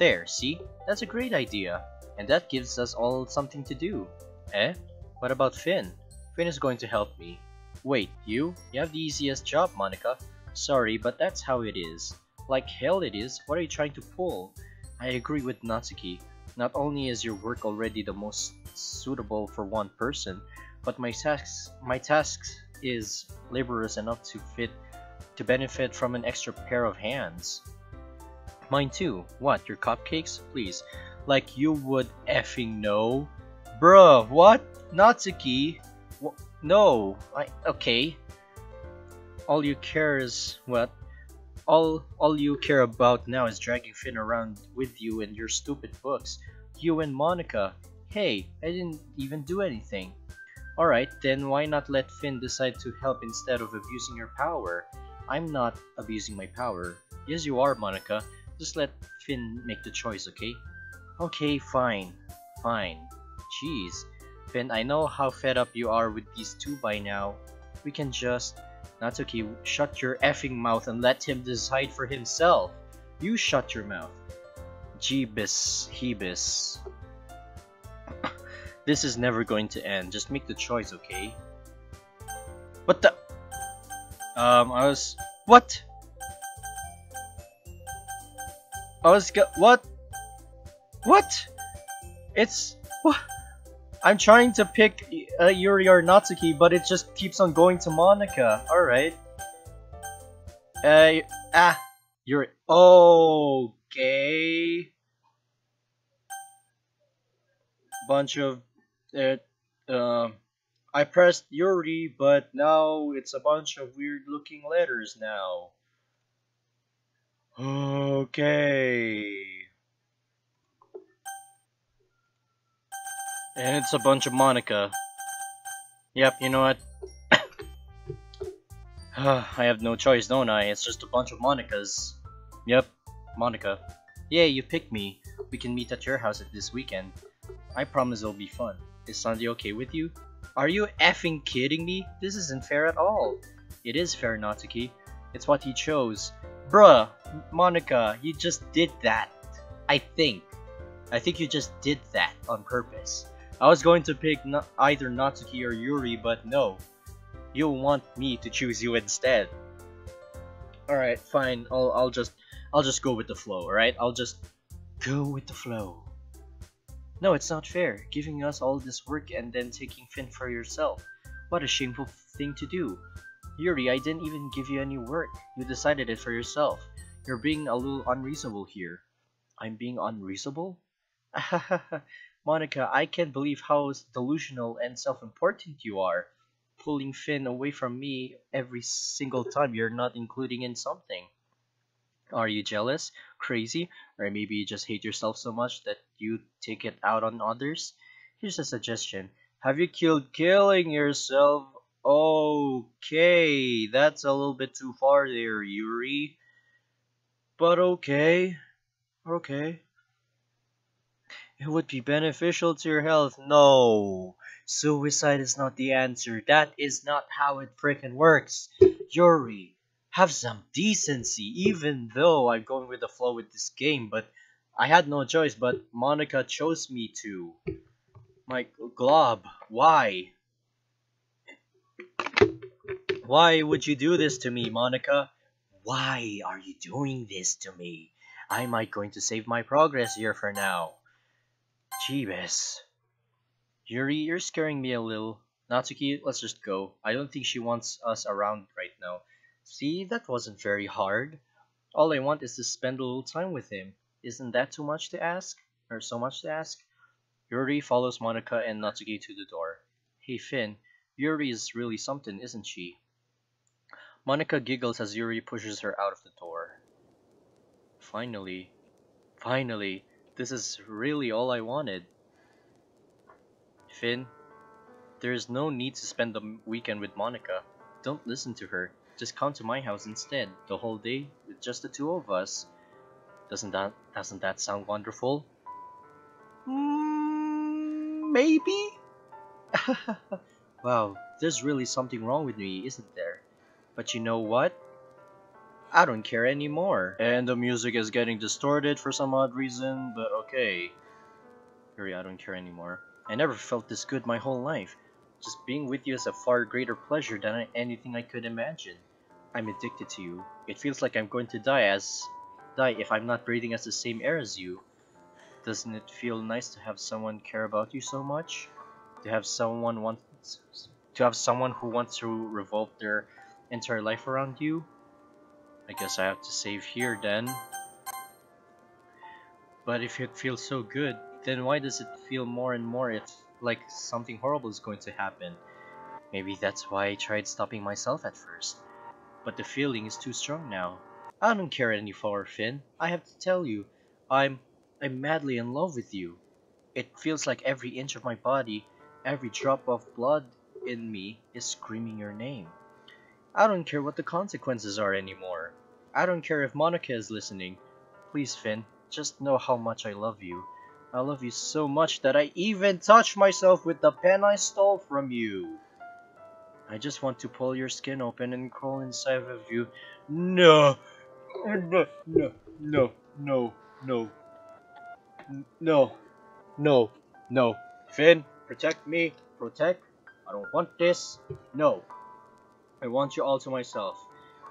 There, see? That's a great idea. And that gives us all something to do. Eh? What about Finn? Finn is going to help me. Wait, you? You have the easiest job, Monika. Sorry, but that's how it is. Like hell it is. What are you trying to pull? I agree with Natsuki. Not only is your work already the most suitable for one person, but my tasks is laborious enough to benefit from an extra pair of hands. Mine too. What, your cupcakes? Please. Like you would effing know. Bruh, what? Natsuki? No. Okay. All you care is what? All you care about now is dragging Finn around with you and your stupid books. You and Monika. Hey, I didn't even do anything. Alright, then why not let Finn decide to help instead of abusing your power? I'm not abusing my power. Yes, you are, Monika. Just let Finn make the choice, okay? Okay, fine. Fine. Jeez. Finn, I know how fed up you are with these two by now. We can just... Natsuki, shut your effing mouth and let him decide for himself. You shut your mouth. Jeebus, hebus. This is never going to end. Just make the choice, okay? What the? What? What? It's... What? I'm trying to pick Yuri or Natsuki, but it just keeps on going to Monika. Alright. Yuri. Okay. Bunch of... I pressed Yuri, but now it's a bunch of weird looking letters now. Okay. And it's a bunch of Monika. Yep, you know what? I have no choice, don't I? It's just a bunch of Monikas. Yep, Monika. Yay, you picked me. We can meet at your house at this weekend. I promise it'll be fun. Is Sunday okay with you? Are you effing kidding me? This isn't fair at all. It is fair, Natsuki. It's what he chose. Bruh, Monika, you just did that. I think you just did that on purpose. I was going to pick either Natsuki or Yuri, but no. You want me to choose you instead. Alright, fine. I'll just go with the flow, alright? I'll just go with the flow. No, it's not fair. Giving us all this work and then taking Finn for yourself. What a shameful thing to do. Yuri, I didn't even give you any work. You decided it for yourself. You're being a little unreasonable here. I'm being unreasonable? Monika, I can't believe how delusional and self-important you are. Pulling Finn away from me every single time you're not including in something. Are you jealous? Crazy? Or maybe you just hate yourself so much that you take it out on others? Here's a suggestion. Have you killing yourself? Okay, that's a little bit too far there, Yuri. But okay. Okay. It would be beneficial to your health. No, suicide is not the answer. That is not how it frickin' works. Yuri, have some decency. Even though I'm going with the flow with this game, but I had no choice. But Monika chose me to. My glob. Why? Why would you do this to me, Monika? Why are you doing this to me? I might going to save my progress here for now. Jeebus. Yuri, you're scaring me a little. Natsuki, let's just go. I don't think she wants us around right now. See, that wasn't very hard. All I want is to spend a little time with him. Isn't that too much to ask? Or so much to ask? Yuri follows Monika and Natsuki to the door. Hey Finn, Yuri is really something, isn't she? Monika giggles as Yuri pushes her out of the door. Finally, this is really all I wanted. Finn, there is no need to spend the weekend with Monika. Don't listen to her. Just come to my house instead, the whole day with just the two of us. Doesn't that sound wonderful? Maybe? Wow, there's really something wrong with me, isn't there? But you know what? I don't care anymore. And the music is getting distorted for some odd reason, but okay. Yuri, I don't care anymore. I never felt this good my whole life. Just being with you is a far greater pleasure than anything I could imagine. I'm addicted to you. It feels like I'm going to die if I'm not breathing as the same air as you. Doesn't it feel nice to have someone care about you so much? To have someone who wants to revolve their entire life around you? I guess I have to save here then. But if it feels so good, then why does it feel more and more like something horrible is going to happen? Maybe that's why I tried stopping myself at first. But the feeling is too strong now. I don't care any further, Finn. I have to tell you, I'm madly in love with you. It feels like every inch of my body, every drop of blood in me is screaming your name. I don't care what the consequences are anymore. I don't care if Monika is listening. Please, Finn, just know how much I love you. I love you so much that I even touch myself with the pen I stole from you. I just want to pull your skin open and crawl inside of you. No! No! No! No! No! No! No! No! No! Finn, protect me! Protect! I don't want this! No! I want you all to myself,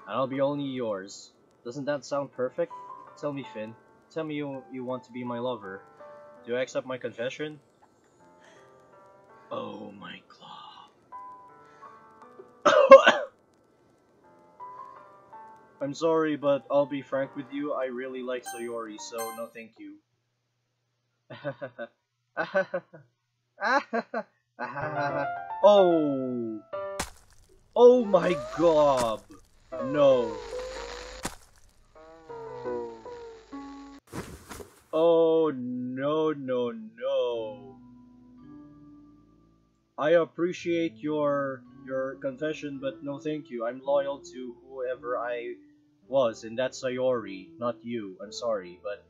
and I'll be only yours. Doesn't that sound perfect? Tell me, Finn. Tell me you want to be my lover. Do I accept my confession? Oh my god. I'm sorry, but I'll be frank with you, I really like Sayori, so no thank you. Oh! Oh my god! No! Oh no no no! I appreciate your confession, but no thank you. I'm loyal to whoever I was, and that's Sayori, not you. I'm sorry, but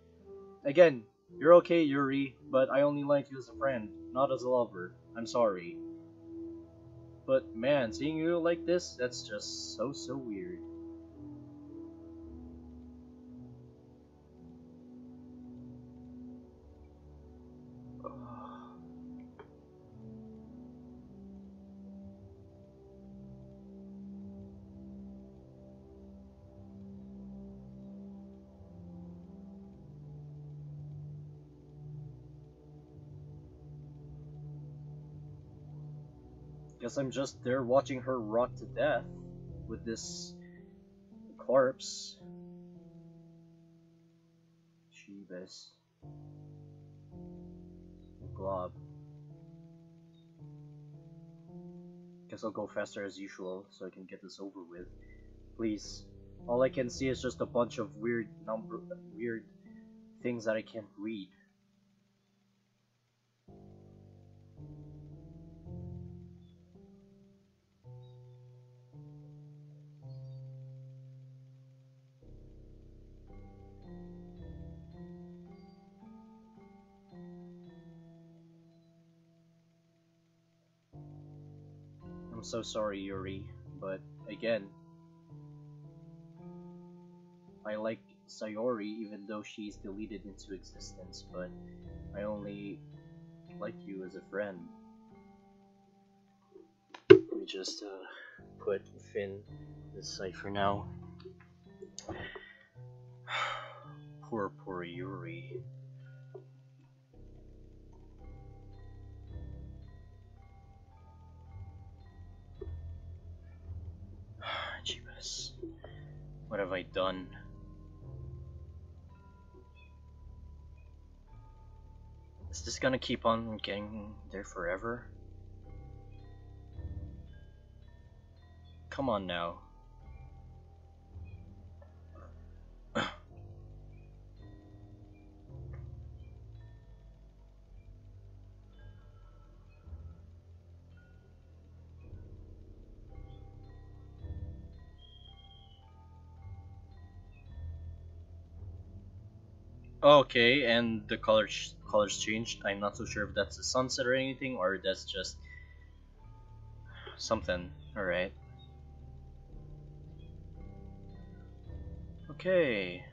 again, you're okay, Yuri, but I only like you as a friend, not as a lover. I'm sorry. But man, seeing you like this, that's just so weird. Guess I'm just there watching her rot to death with this corpse. Jeebus. Glob. Guess I'll go faster as usual so I can get this over with. Please. All I can see is just a bunch of weird things that I can't read. I'm so sorry, Yuri, but again, I like Sayori even though she's deleted into existence, but I only like you as a friend. Let me just put Finn this side for now. Poor Yuri. What have I done? Is this gonna keep on getting there forever? Come on now. Okay, and the colors changed. I'm not so sure if that's the sunset or anything, or that's just something. Alright. Okay.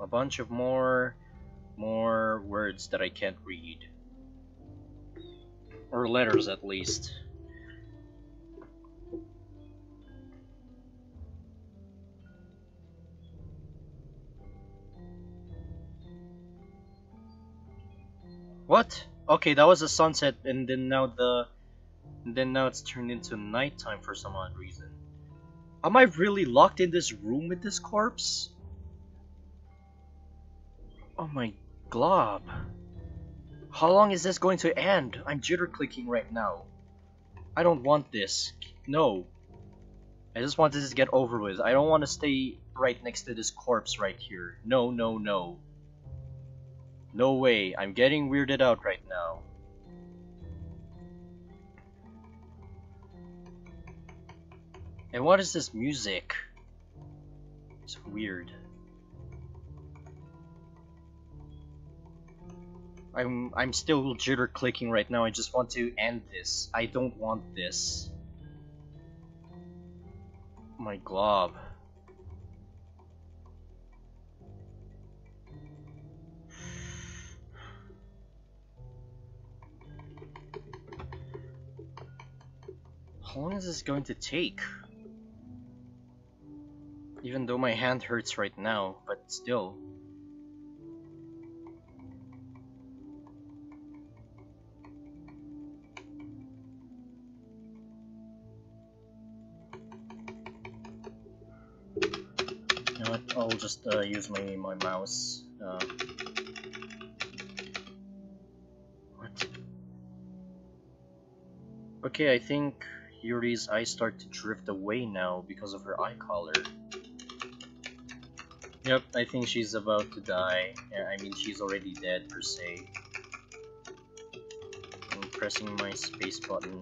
A bunch of more words that I can't read. Or letters, at least. What? Okay, that was a sunset, and then now it's turned into nighttime for some odd reason. Am I really locked in this room with this corpse? Oh my glob. How long is this going to end? I'm jitter-clicking right now. I don't want this. No. I just want this to get over with. I don't want to stay right next to this corpse right here. No, no, no. No way. I'm getting weirded out right now. And what is this music? It's weird. I'm still jitter clicking right now. I just want to end this. I don't want this. My glob. How long is this going to take? Even though my hand hurts right now, but still. You know what? I'll just use my mouse. What? Okay, I think Yuri's eyes start to drift away now because of her eye color. Yep, I think she's about to die. Yeah, I mean, she's already dead, per se. I'm pressing my space button.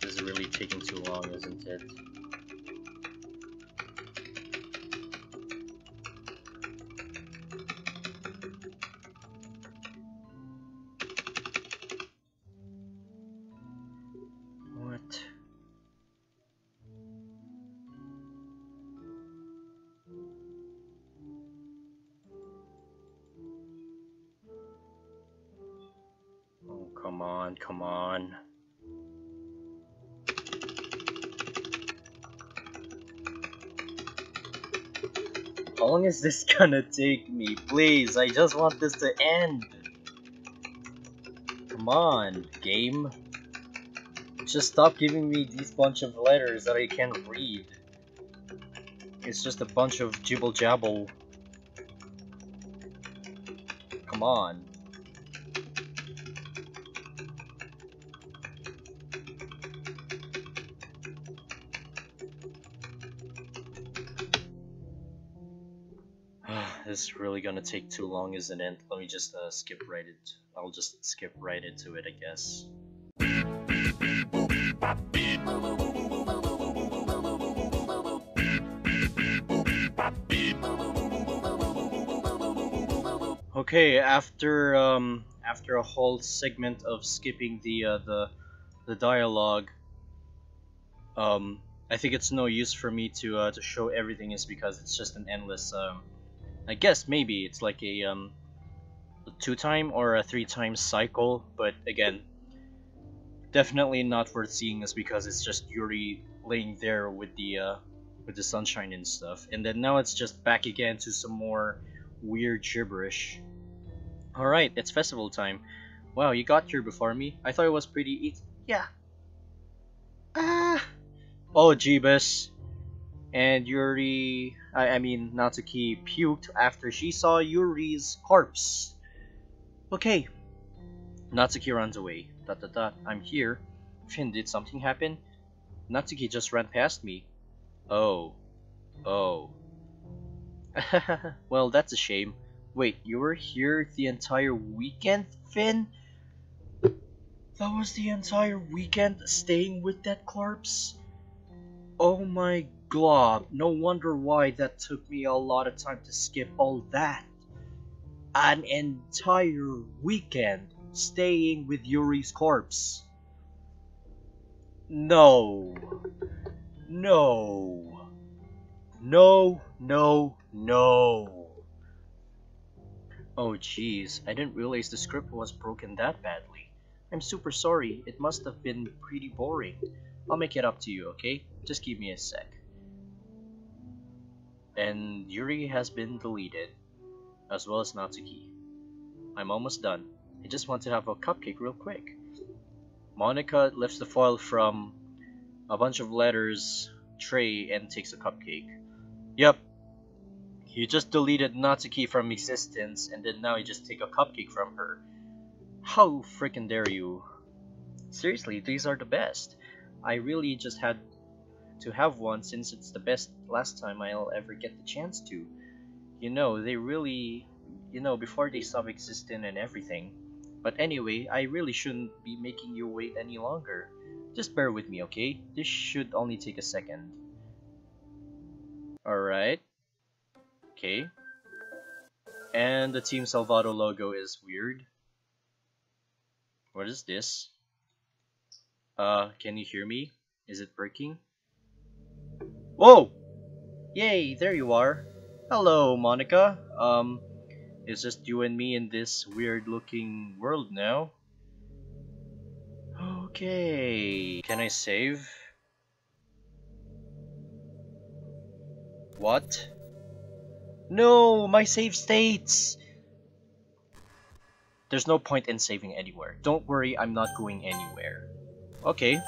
This is really taking too long, isn't it? Come on. How long is this gonna take me? Please, I just want this to end. Come on, game. Just stop giving me these bunch of letters that I can't read. It's just a bunch of jibble jabble. Come on. This is really gonna take too long, isn't it? Let me just skip right it. I'll just skip right into it, I guess. Okay, after a whole segment of skipping the dialogue, I think it's no use for me to show everything, is because it's just an endless I guess maybe it's like a 2-time or a 3-time cycle, but again, definitely not worth seeing this because it's just Yuri laying there with the sunshine and stuff, and then now it's just back again to some more weird gibberish. All right, it's festival time. Wow, you got here before me. I thought it was pretty easy. Yeah. Oh, Jeebus. And Yuri, I mean Natsuki, puked after she saw Yuri's corpse. Okay. Natsuki runs away. ... I'm here. Finn, did something happen? Natsuki just ran past me. Oh. Oh. Well, that's a shame. Wait, you were here the entire weekend, Finn? That was the entire weekend staying with that corpse? Oh my god. Glob, no wonder why that took me a lot of time to skip all that. An entire weekend staying with Yuri's corpse. No. No. No, no, no. Oh jeez, I didn't realize the script was broken that badly. I'm super sorry, it must have been pretty boring. I'll make it up to you, okay? Just give me a sec. And Yuri has been deleted, as well as Natsuki. I'm almost done. I just want to have a cupcake real quick. Monika lifts the foil from a bunch of letters tray and takes a cupcake. Yep. You just deleted Natsuki from existence and then now you just take a cupcake from her. How freaking dare you? Seriously, these are the best. I really just had to have one since it's the best last time I'll ever get the chance to. You know, they really... You know, before they stop existing and everything. But anyway, I really shouldn't be making you wait any longer. Just bear with me, okay? This should only take a second. Alright. Okay. And the Team Salvato logo is weird. What is this? Can you hear me? Is it breaking? Whoa! Yay, there you are. Hello, Monika. It's just you and me in this weird-looking world now. Okay... Can I save? What? No! My save states! There's no point in saving anywhere. Don't worry, I'm not going anywhere. Okay.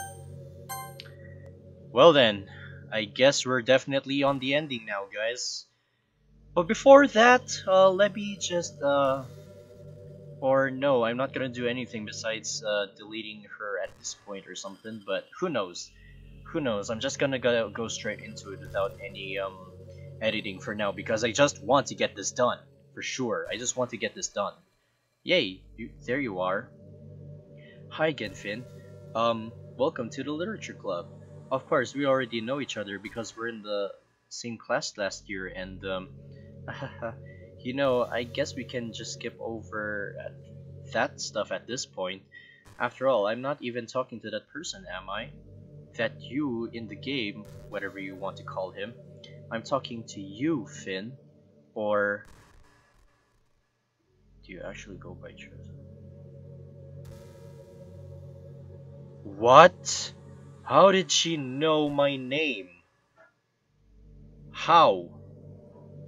Well then, I guess we're definitely on the ending now, guys. But before that, let me just, or no, I'm not gonna do anything besides deleting her at this point or something, but who knows? Who knows? I'm just gonna go straight into it without any editing for now, because I just want to get this done, for sure. I just want to get this done. Yay, there you are. Hi again, Finn. Welcome to the Literature Club. Of course, we already know each other because we're in the same class last year, and you know, I guess we can just skip over that stuff at this point. After all, I'm not even talking to that person, am I? That you in the game, whatever you want to call him. I'm talking to you, Finn. Or... do you actually go by truth? What? How did she know my name? How?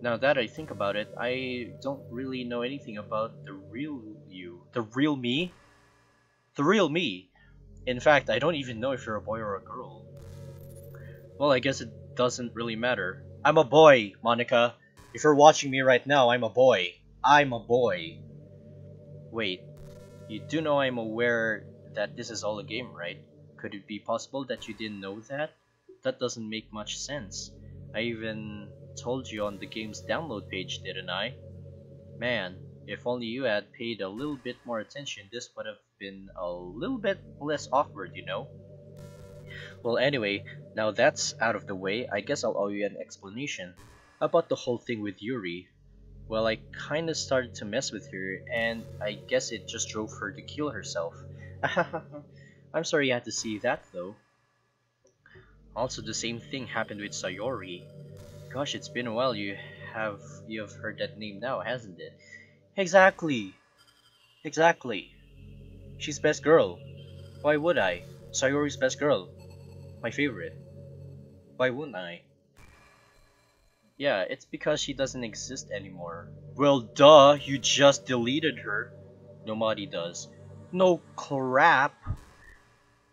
Now that I think about it, I don't really know anything about the real you. The real me? The real me! In fact, I don't even know if you're a boy or a girl. Well, I guess it doesn't really matter. I'm a boy, Monika. If you're watching me right now, I'm a boy. I'm a boy. Wait, you do know I'm aware that this is all a game, right? Could it be possible that you didn't know that? That doesn't make much sense. I even... told you on the game's download page, didn't I? Man, if only you had paid a little bit more attention, this would have been a little bit less awkward, you know? Well, anyway, now that's out of the way, I guess I'll owe you an explanation about the whole thing with Yuri. Well, I kinda started to mess with her, and I guess it just drove her to kill herself. I'm sorry you had to see that, though. Also, the same thing happened with Sayori. Gosh, it's been a while you've heard that name now, hasn't it? Exactly! Exactly! She's best girl. Why would I? Sayori's best girl. My favorite. Why wouldn't I? Yeah, it's because she doesn't exist anymore. Well, duh! You just deleted her! Nobody does. No crap!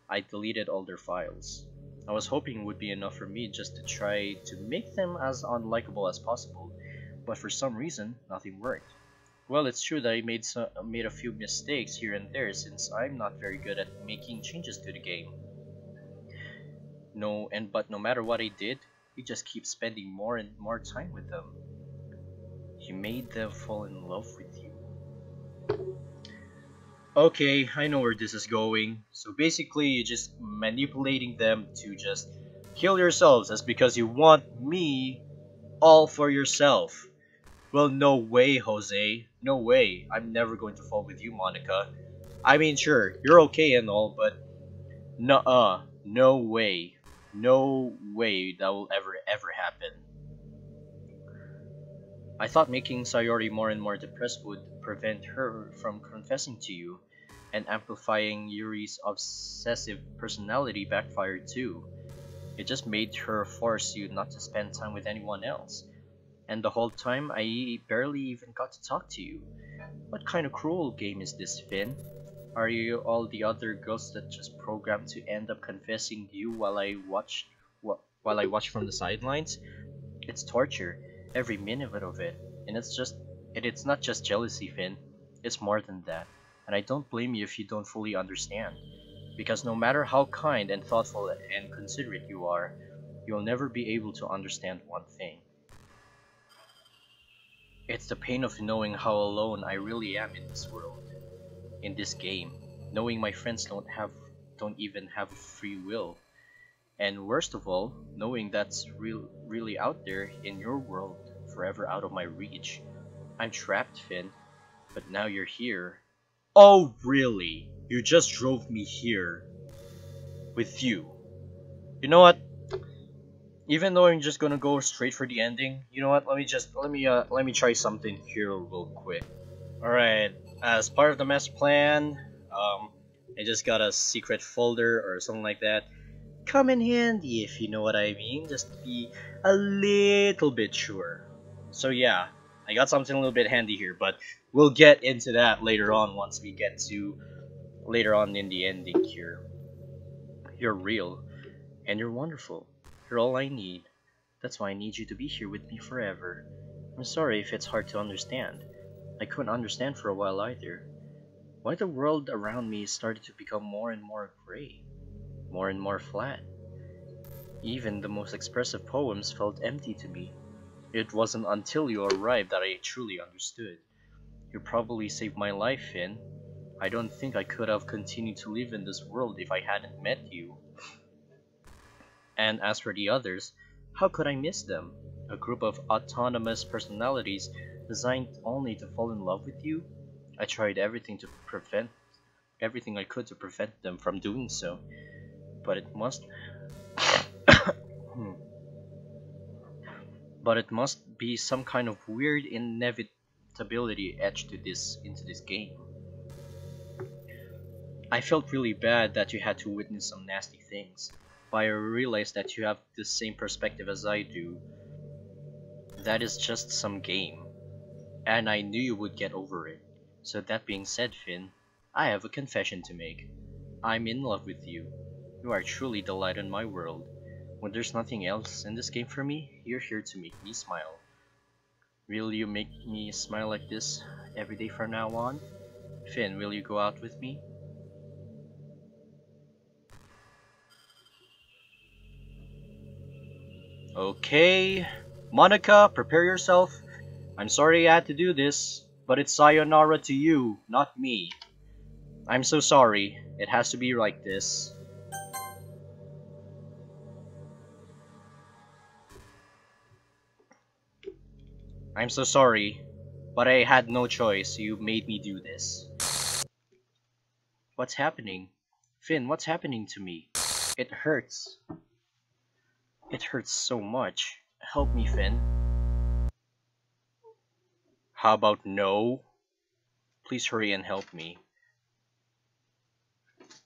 I deleted all their files. I was hoping it would be enough for me just to try to make them as unlikable as possible, but for some reason, nothing worked. Well, it's true that I made a few mistakes here and there since I'm not very good at making changes to the game. But no matter what I did, you just keep spending more and more time with them. You made them fall in love with you. Okay, I know where this is going. So basically, you're just manipulating them to just kill yourselves. That's because you want me all for yourself. Well, no way, Jose. No way. I'm never going to fall with you, Monika. I mean, sure, you're okay and all, but... nuh-uh. No way. No way that will ever happen. I thought making Sayori more and more depressed would prevent her from confessing to you, and amplifying Yuri's obsessive personality backfired too. It just made her force you not to spend time with anyone else, and the whole time I barely even got to talk to you. What kind of cruel game is this, Finn? Are you all the other ghosts that just programmed to end up confessing you while I watch from the sidelines? It's torture, every minute of it, and it's not just jealousy, Finn. It's more than that, and I don't blame you if you don't fully understand. Because no matter how kind and thoughtful and considerate you are, you'll never be able to understand one thing. It's the pain of knowing how alone I really am in this world, in this game, knowing my friends don't even have free will, and worst of all, knowing that's really out there in your world, forever out of my reach. I'm trapped, Finn, but now you're here. Oh, really? You just drove me here with you. You know what? Even though I'm just gonna go straight for the ending, you know what? Let me try something here real quick. All right. As part of the master plan, I just got a secret folder or something like that. Come in handy if you know what I mean. Just be a little bit sure. So yeah, I got something a little bit handy here, but we'll get into that later on once we get to later on in the ending here. You're real, and you're wonderful. You're all I need. That's why I need you to be here with me forever. I'm sorry if it's hard to understand. I couldn't understand for a while either. Why the world around me started to become more and more gray, more and more flat. Even the most expressive poems felt empty to me. It wasn't until you arrived that I truly understood. You probably saved my life, Finn. I don't think I could have continued to live in this world if I hadn't met you. And as for the others, how could I miss them? A group of autonomous personalities designed only to fall in love with you? I tried everything I could to prevent them from doing so, but it must be some kind of weird inevitability etched to this game. I felt really bad that you had to witness some nasty things. But I realized that you have the same perspective as I do. That is just some game, and I knew you would get over it. So that being said, Finn, I have a confession to make. I'm in love with you. You are truly the light in my world. When there's nothing else in this game for me, you're here to make me smile. Will you make me smile like this every day from now on? Finn, will you go out with me? Okay, Monika, prepare yourself. I'm sorry I had to do this, but it's sayonara to you, not me. I'm so sorry. It has to be like this. I'm so sorry, but I had no choice. You made me do this. What's happening? Finn, what's happening to me? It hurts. It hurts so much. Help me, Finn. How about no? Please hurry and help me.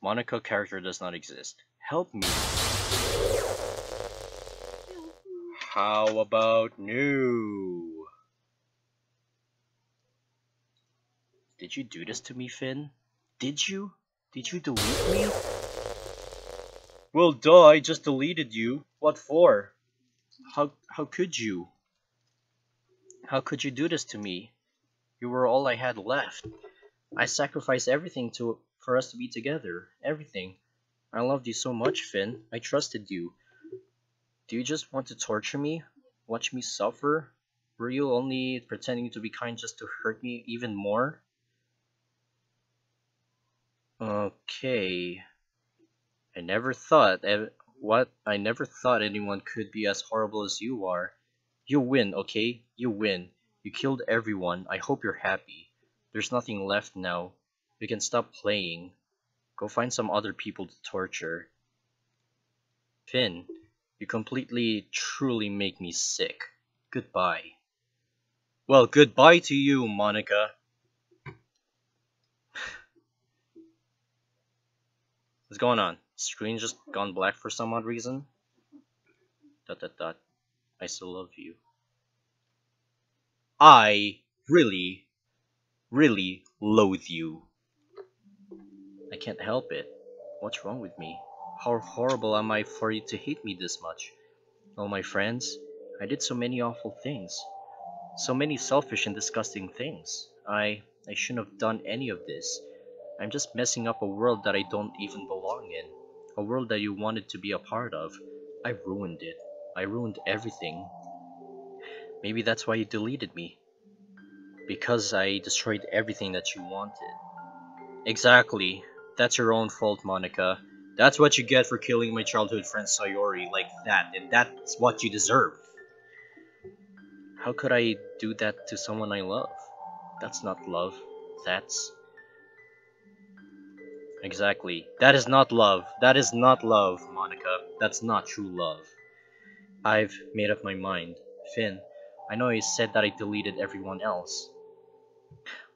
Monika character does not exist. Help me. How about no? Did you do this to me, Finn? Did you? Did you delete me? Well, duh, I just deleted you. What for? How could you? How could you do this to me? You were all I had left. I sacrificed everything for us to be together. Everything. I loved you so much, Finn. I trusted you. Do you just want to torture me? Watch me suffer? Were you only pretending to be kind just to hurt me even more? Okay. I never thought anyone could be as horrible as you are. You win, okay? You win. You killed everyone. I hope you're happy. There's nothing left now. You can stop playing. Go find some other people to torture. Finn, you completely, truly make me sick. Goodbye. Well, goodbye to you, Monika. What's going on? Screen just gone black for some odd reason. ... I still love you. I really, really loathe you. I can't help it. What's wrong with me? How horrible am I for you to hate me this much? All my friends, I did so many awful things. So many selfish and disgusting things. I shouldn't have done any of this. I'm just messing up a world that I don't even belong in. A world that you wanted to be a part of. I ruined it. I ruined everything. Maybe that's why you deleted me. Because I destroyed everything that you wanted. Exactly. That's your own fault, Monika. That's what you get for killing my childhood friend Sayori like that, and that's what you deserve. How could I do that to someone I love? That's not love. That's... Exactly. That is not love. That is not love, Monika. That's not true love. I've made up my mind. Finn, I know I said that I deleted everyone else,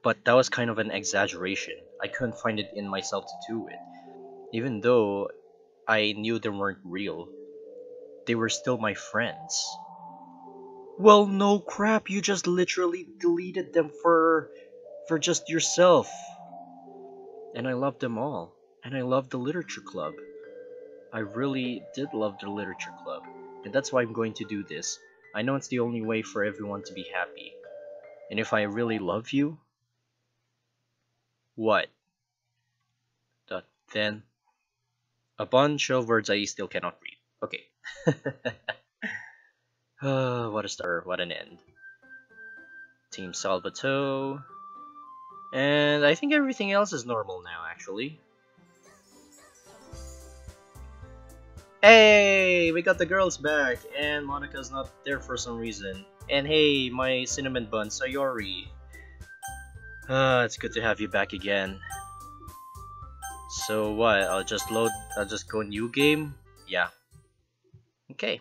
but that was kind of an exaggeration. I couldn't find it in myself to do it. Even though I knew they weren't real, they were still my friends. Well, no crap, you just literally deleted them for just yourself. And I loved them all. And I loved the literature club. I really did love the literature club. And that's why I'm going to do this. I know it's the only way for everyone to be happy. And if I really love you... What? Then... A bunch of words I still cannot read. Okay. What a start, what an end. Team Salvato. And I think everything else is normal now, actually. Hey, we got the girls back, and Monika's not there for some reason. And hey, my cinnamon bun, Sayori. It's good to have you back again. So what? I'll just go new game. Yeah. Okay.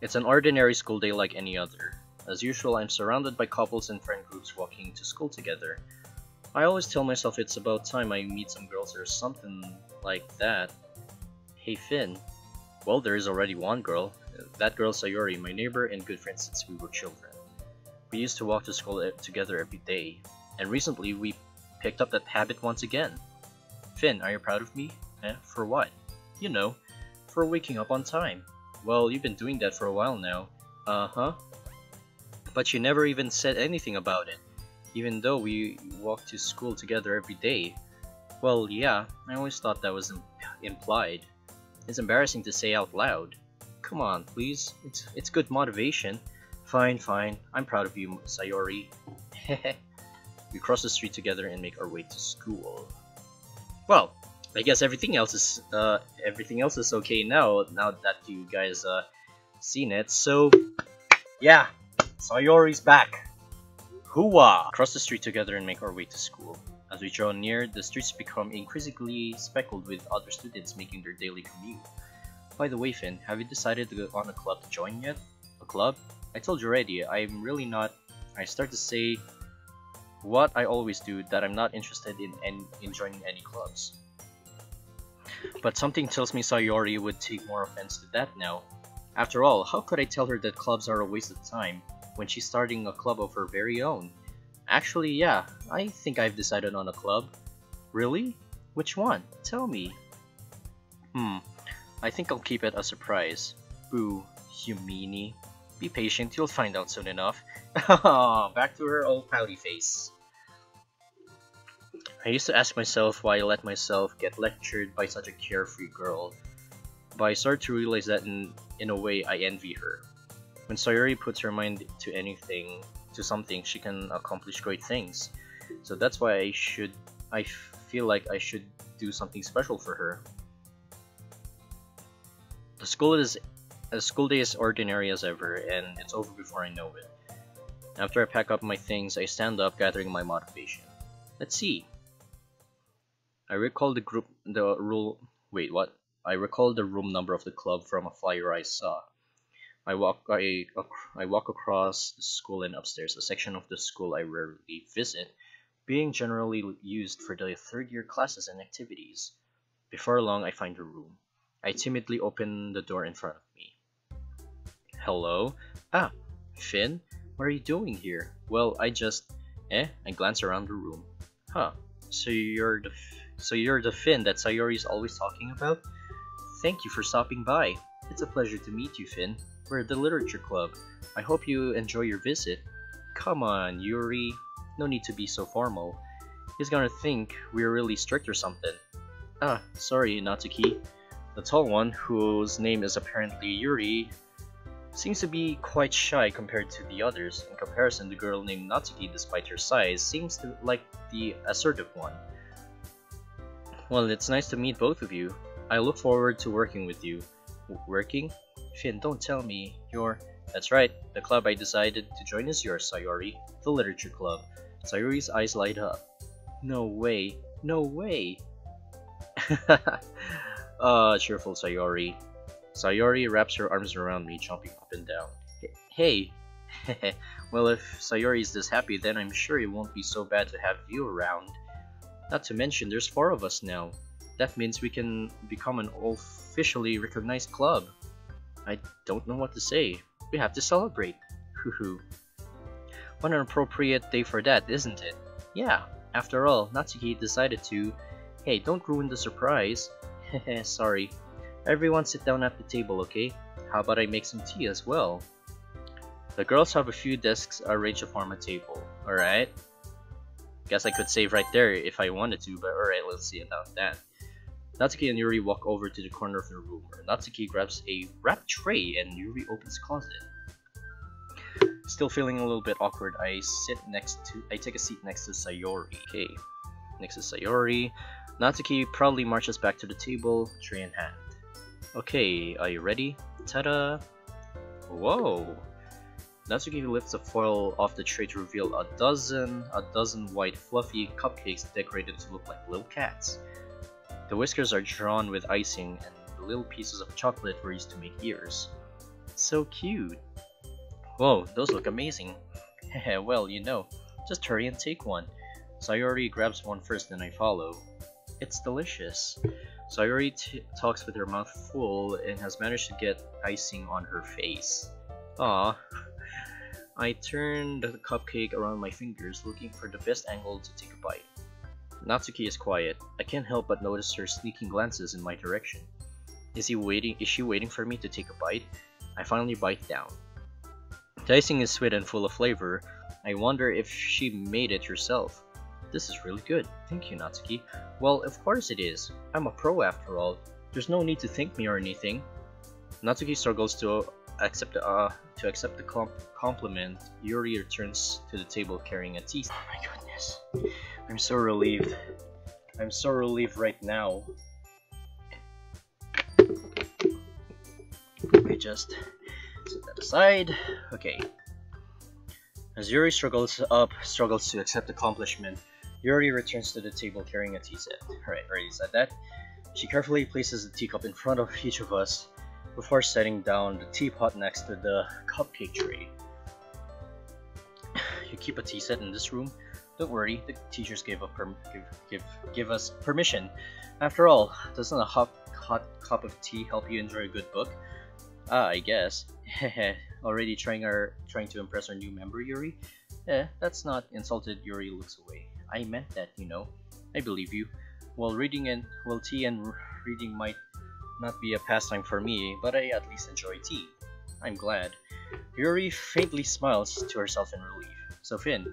It's an ordinary school day like any other. As usual, I'm surrounded by couples and friend groups walking to school together. I always tell myself it's about time I meet some girls or something like that. Hey Finn. Well, there is already one girl. That girl Sayori, my neighbor and good friend since we were children. We used to walk to school together every day, and recently we picked up that habit once again. Finn, are you proud of me? Eh, for what? You know, for waking up on time. Well, you've been doing that for a while now. Uh-huh. But you never even said anything about it, even though we walked to school together every day. Well, yeah, I always thought that was implied. It's embarrassing to say out loud. Come on, please. It's good motivation. Fine, fine. I'm proud of you, Sayori. Heh. We cross the street together and make our way to school. Well, I guess everything else is okay now that you guys seen it. So yeah, Sayori's back. Hooah! Cross the street together and make our way to school. As we draw near, the streets become increasingly speckled with other students making their daily commute. By the way, Finn, have you decided to go on a club to join yet? A club? I told you already. I'm really not. I start to say what I always do, that I'm not interested in joining any clubs. But something tells me Sayori would take more offense to that now. After all, how could I tell her that clubs are a waste of time when she's starting a club of her very own? Actually, yeah, I think I've decided on a club. Really? Which one? Tell me. I think I'll keep it a surprise. Boo, you meanie. Be patient, you'll find out soon enough. Back to her old pouty face. I used to ask myself why I let myself get lectured by such a carefree girl, but I started to realize that in a way I envy her. When Sayori puts her mind to something, she can accomplish great things. So that's why I feel like I should do something special for her. The school day is ordinary as ever, and it's over before I know it. After I pack up my things, I stand up, gathering my motivation. Let's see. I recall I recall the room number of the club from a flyer I saw. I walk across the school and upstairs, a section of the school I rarely visit, being generally used for the third-year classes and activities. Before long, I find a room. I timidly open the door in front of me. Hello? Ah, Finn? What are you doing here? Well, I just... I glanced around the room. Huh, so you're the Finn that Sayori's always talking about? Thank you for stopping by. It's a pleasure to meet you, Finn. We're at the Literature Club. I hope you enjoy your visit. Come on, Yuri. No need to be so formal. He's gonna think we're really strict or something. Ah, sorry, Natsuki. The tall one, whose name is apparently Yuri, seems to be quite shy compared to the others. In comparison, the girl named Natsuki, despite her size, seems to like the assertive one. Well, it's nice to meet both of you. I look forward to working with you. Working? Finn, don't tell me you're... That's right, the club I decided to join is yours, Sayori. The Literature Club. Sayori's eyes light up. No way. No way. Cheerful Sayori. Sayori wraps her arms around me, jumping up and down. Hey! Well, if Sayori is this happy, then I'm sure it won't be so bad to have you around. Not to mention, there's 4 of us now. That means we can become an officially recognized club. I don't know what to say. We have to celebrate. Hoo-hoo. What an appropriate day for that, isn't it? Yeah, after all, Natsuki decided to... Hey, don't ruin the surprise. Heh, sorry. Everyone sit down at the table, okay? How about I make some tea as well? The girls have a few desks arranged to form a table, alright? Guess I could save right there if I wanted to, but alright, let's see about that. Natsuki and Yuri walk over to the corner of the room, where Natsuki grabs a wrapped tray and Yuri opens closet. Still feeling a little bit awkward, I take a seat next to Sayori. Okay, next to Sayori. Natsuki proudly marches back to the table, tray in hand. Okay, are you ready? Ta-da! Whoa! Natsuki lifts the foil off the tray to reveal a dozen white fluffy cupcakes decorated to look like little cats. The whiskers are drawn with icing, and the little pieces of chocolate were used to make ears. So cute! Whoa, those look amazing! Heh, well, you know, just hurry and take one. Sayori grabs one first and I follow. It's delicious. Sayori talks with her mouth full and has managed to get icing on her face. Aww. I turn the cupcake around my fingers, looking for the best angle to take a bite. Natsuki is quiet. I can't help but notice her sneaking glances in my direction. Is she waiting for me to take a bite? I finally bite down. The icing is sweet and full of flavor. I wonder if she made it herself. This is really good. Thank you, Natsuki. Well, of course it is. I'm a pro after all. There's no need to thank me or anything. Natsuki struggles to accept the compliment. Yuri returns to the table carrying a tea. Oh my goodness. I'm so relieved. I'm so relieved right now. I just set that aside. Okay. As Yuri struggles to accept the accomplishment, Yuri returns to the table carrying a tea set. Alright, already said that. She carefully places the teacup in front of each of us before setting down the teapot next to the cupcake tray. You keep a tea set in this room? Don't worry, the teachers give us permission. After all, doesn't a hot cup of tea help you enjoy a good book? Ah, I guess. Heh. Already trying to impress our new member, Yuri? Eh, that's not insulted. Yuri looks away. I meant that, you know. I believe you. Well, tea and reading might not be a pastime for me, but I at least enjoy tea. I'm glad. Yuri faintly smiles to herself in relief. So Finn,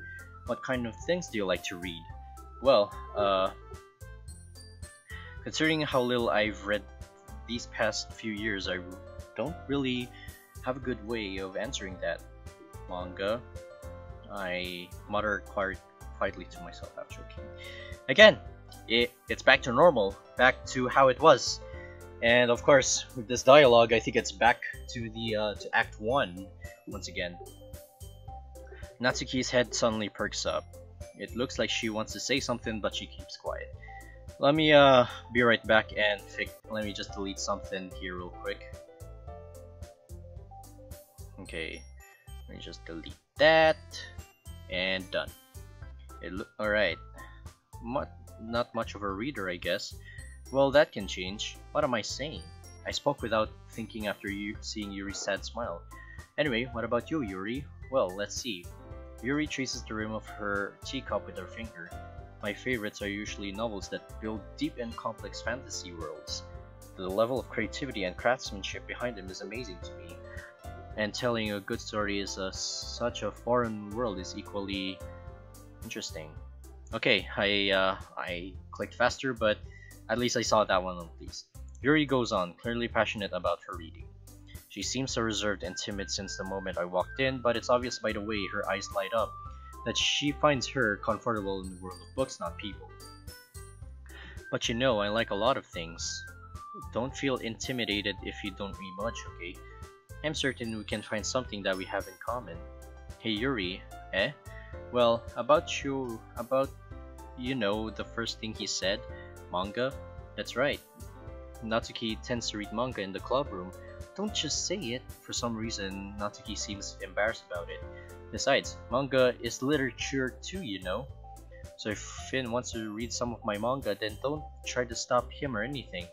what kind of things do you like to read? Well, considering how little I've read these past few years, I don't really have a good way of answering that. Manga? I mutter quietly to myself after choking. Again, it's back to normal, back to how it was. And of course, with this dialogue, I think it's back to the to Act 1 once again. Natsuki's head suddenly perks up. It looks like she wants to say something, but she keeps quiet. Let me be right back and let me just delete something here real quick. Okay, let me just delete that and done. All right, not much of a reader, I guess. Well, that can change. What am I saying? I spoke without thinking after seeing Yuri's sad smile. Anyway, what about you, Yuri? Well, let's see. Yuri traces the rim of her teacup with her finger. My favorites are usually novels that build deep and complex fantasy worlds. The level of creativity and craftsmanship behind them is amazing to me. And telling a good story in such a foreign world is equally interesting. Okay, I clicked faster, but at least I saw that one at least. Yuri goes on, clearly passionate about her reading. She seems so reserved and timid since the moment I walked in, but it's obvious by the way her eyes light up that she finds her comfortable in the world of books, not people. But you know, I like a lot of things. Don't feel intimidated if you don't read much, okay? I'm certain we can find something that we have in common. Hey Yuri, eh? Well, you know, the first thing he said, manga? That's right. Natsuki tends to read manga in the club room. Don't just say it. For some reason, Natsuki seems embarrassed about it. Besides, manga is literature too, you know? So if Finn wants to read some of my manga, then don't try to stop him or anything.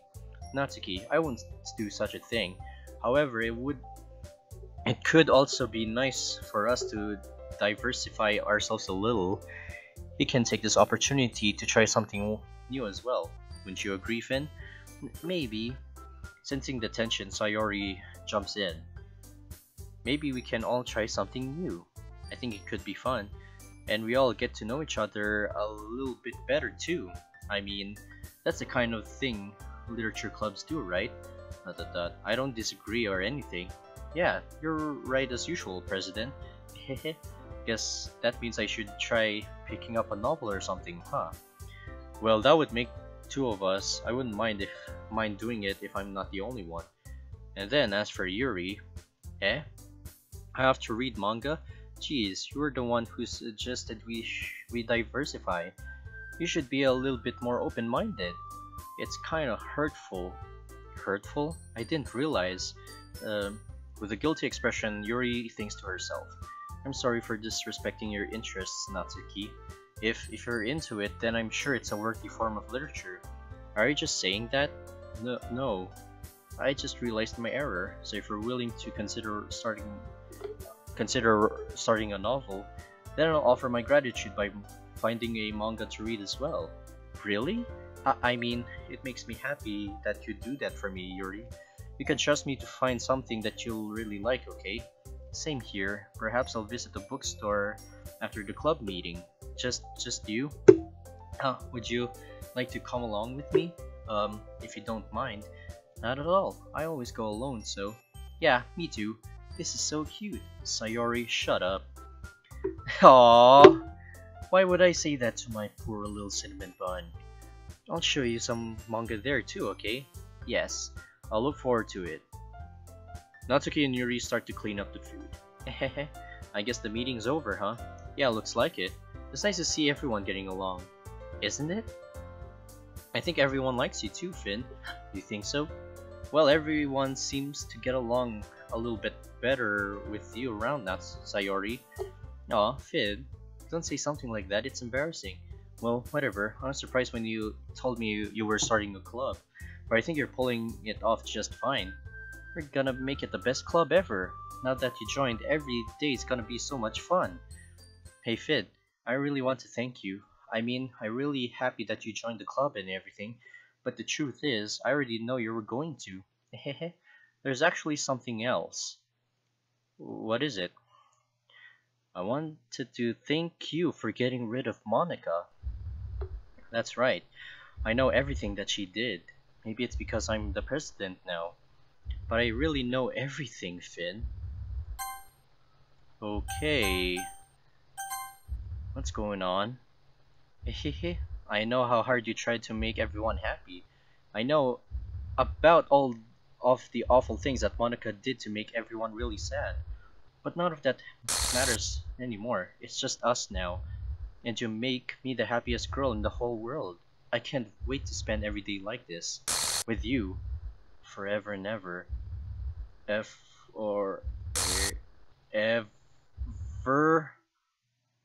Natsuki, I wouldn't do such a thing. However, it could also be nice for us to diversify ourselves a little. He can take this opportunity to try something new as well. Wouldn't you agree, Finn? Maybe. Sensing the tension, Sayori jumps in. Maybe we can all try something new. I think it could be fun. And we all get to know each other a little bit better too. I mean, that's the kind of thing literature clubs do, right? I don't disagree or anything. Yeah, you're right as usual, President. Hehe. Guess that means I should try picking up a novel or something, huh? Well, that would make two of us. I wouldn't mind doing it if I'm not the only one. And then as for Yuri, eh? I have to read manga? Jeez, you were the one who suggested we diversify. You should be a little bit more open-minded. It's kind of hurtful. Hurtful? I didn't realize. With a guilty expression, Yuri thinks to herself. I'm sorry for disrespecting your interests, Natsuki. If you're into it, then I'm sure it's a worthy form of literature. Are you just saying that? No. I just realized my error. So if you're willing to consider starting a novel, then I'll offer my gratitude by finding a manga to read as well. Really? I mean, it makes me happy that you do that for me, Yuri. You can trust me to find something that you'll really like, okay? Same here. Perhaps I'll visit the bookstore after the club meeting. Just you? Would you like to come along with me? If you don't mind. Not at all. I always go alone, so... Yeah, me too. This is so cute. Sayori, shut up. Aww. Why would I say that to my poor little cinnamon bun? I'll show you some manga there too, okay? Yes. I'll look forward to it. Natsuki and Yuri start to clean up the food. Hehehe, I guess the meeting's over, huh? Yeah, looks like it. It's nice to see everyone getting along, isn't it? I think everyone likes you too, Finn. You think so? Well, everyone seems to get along a little bit better with you around, Sayori. Aw, Finn, don't say something like that, it's embarrassing. Well, whatever, I was surprised when you told me you were starting a club, but I think you're pulling it off just fine. We're gonna make it the best club ever. Now that you joined, every day is gonna be so much fun. Hey Finn, I really want to thank you. I mean, I'm really happy that you joined the club and everything, but the truth is, I already know you were going to. Hehe, there's actually something else. What is it? I wanted to thank you for getting rid of Monika. That's right. I know everything that she did. Maybe it's because I'm the president now. But I really know everything, Finn. Okay. What's going on? Hehe. I know how hard you tried to make everyone happy. I know about all of the awful things that Monika did to make everyone really sad. But none of that matters anymore. It's just us now. And you make me the happiest girl in the whole world. I can't wait to spend every day like this. With you. Forever and ever.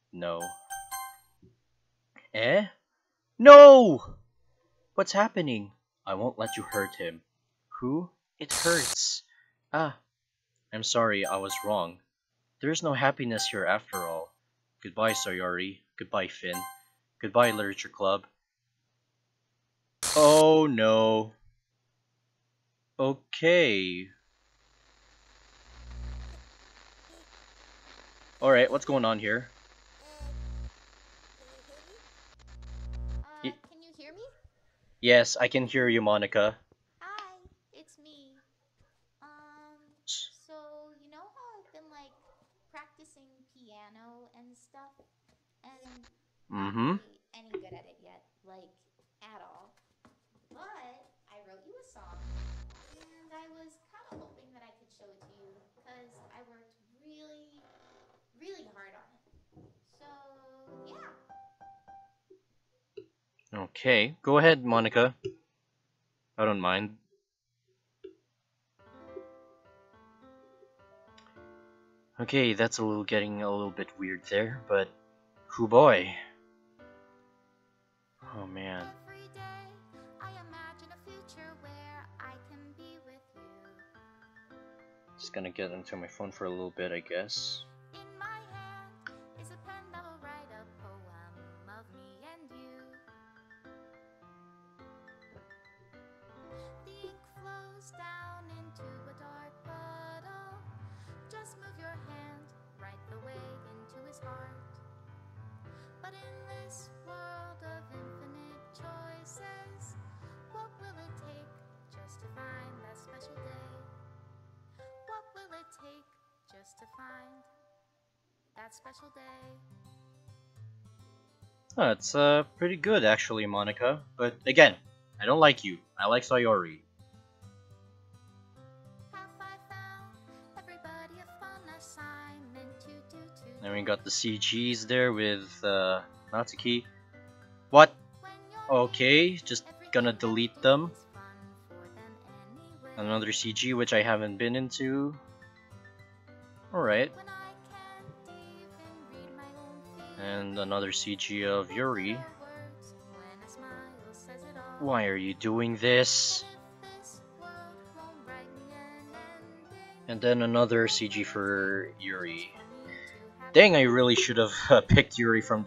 No! What's happening? I won't let you hurt him. Who? It hurts. Ah, I'm sorry, I was wrong. There is no happiness here after all. Goodbye, Sayori. Goodbye, Finn. Goodbye, Literature Club. Oh no. Okay. Alright, what's going on here? Can you hear me? Yes, I can hear you, Monika. Hi, it's me. So, you know how I've been, like, practicing piano and stuff? And not really any good at it yet, like, at all. But I wrote you a song, and I was kind of hoping that I could show it to you, because I worked really hard on it. So, yeah. Okay, go ahead, Monika. I don't mind. Okay, that's getting a little bit weird there, but hoo boy. Oh man. Every day I imagine a future where I can be with you. Just gonna get into my phone for a little bit, I guess. Oh, it's pretty good actually, Monika. But again, I don't like you. I like Sayori. Then we got the CGs there with Natsuki. What? Okay, just gonna delete them. Another CG which I haven't been into. Alright. And another CG of Yuri. Why are you doing this? And then another CG for Yuri. Dang, I really should have picked Yuri from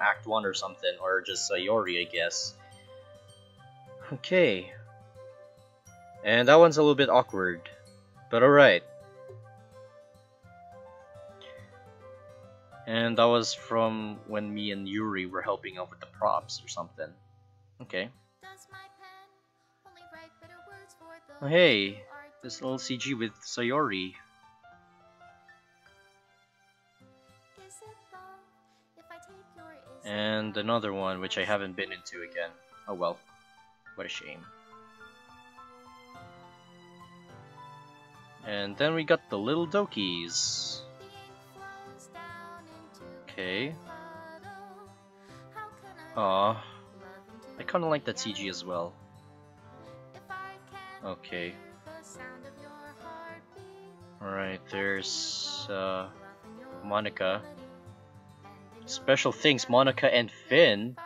Act 1 or something, or just Sayori, I guess. Okay. And that one's a little bit awkward, but alright. And that was from when me and Yuri were helping out with the props or something. Okay. Oh, hey, this little CG with Sayori. And another one which I haven't been into again. Oh well, what a shame. And then we got the little Dokis. Okay. Aww. I kinda like that CG as well. Okay. Alright, there's Monika. Special things, Monika and Finn.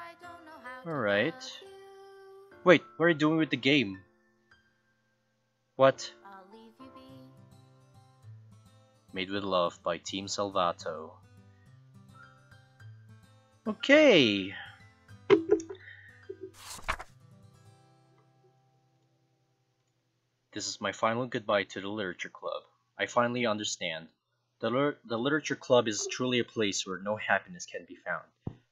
Alright. Wait, what are you doing with the game? What? Made with Love by Team Salvato. Okay. This is my final goodbye to the Literature Club. I finally understand. The Literature Club is truly a place where no happiness can be found.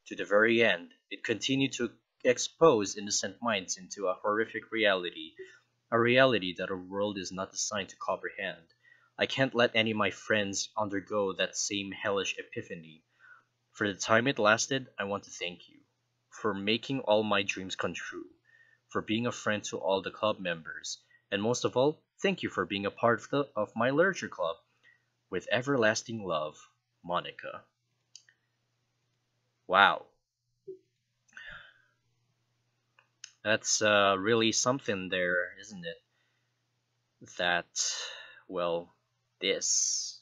To the very end, it continued to expose innocent minds into a horrific reality, a reality that our world is not designed to comprehend. I can't let any of my friends undergo that same hellish epiphany. For the time it lasted, I want to thank you for making all my dreams come true, for being a friend to all the club members, and most of all, thank you for being a part of my Literature Club. With everlasting love, Monika. Wow. That's really something there, isn't it? That, well, this...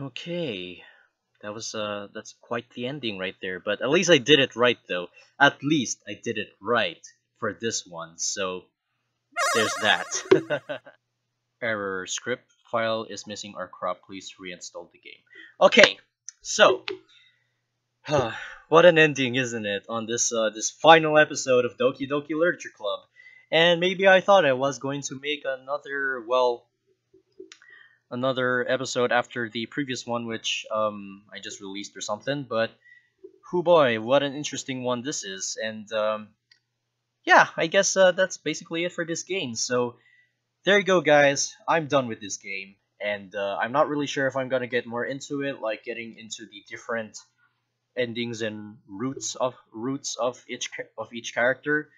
Okay, that was that's quite the ending right there, but at least I did it right though. At least I did it right for this one, so there's that. error, script file is missing or corrupt, please reinstall the game. Okay, so what an ending, isn't it, on this this final episode of Doki Doki Literature Club. And maybe I thought I was going to make another, well, another episode after the previous one, which I just released or something, but hoo boy, what an interesting one this is. And yeah, I guess that's basically it for this game. So there you go, guys. I'm done with this game, and I'm not really sure if I'm gonna get more into it, like getting into the different endings and roots of each character.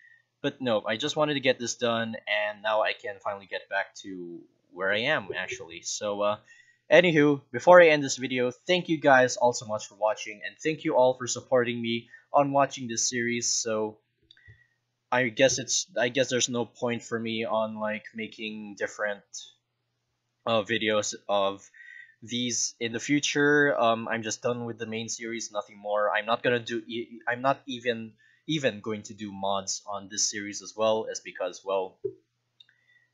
But no, I just wanted to get this done, and now I can finally get back to where I am, actually. So anywho, before I end this video, thank you guys all so much for watching, and thank you all for supporting me on watching this series. So I guess there's no point for me on like making different videos of these in the future. I'm just done with the main series, nothing more. I'm not even going to do mods on this series as well, as because, well,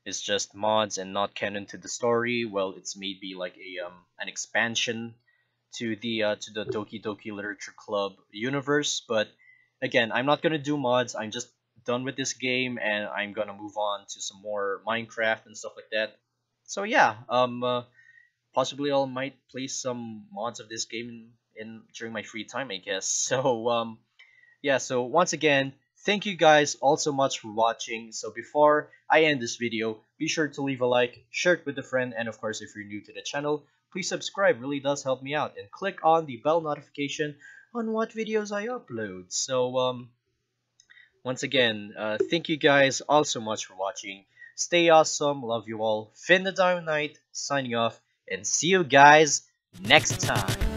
it's just mods and not canon to the story. Well, it's maybe like a an expansion to the Doki Doki Literature Club universe, but again, I'm not gonna do mods. I'm just done with this game, and I'm gonna move on to some more Minecraft and stuff like that. So yeah, possibly I might play some mods of this game in during my free time, I guess. So yeah, so once again, thank you guys all so much for watching. So before I end this video, be sure to leave a like, share it with a friend, and of course, if you're new to the channel, please subscribe, really does help me out, and click on the bell notification on what videos I upload. So once again, thank you guys all so much for watching. Stay awesome, love you all. Finn the Diamond Knight signing off, and see you guys next time.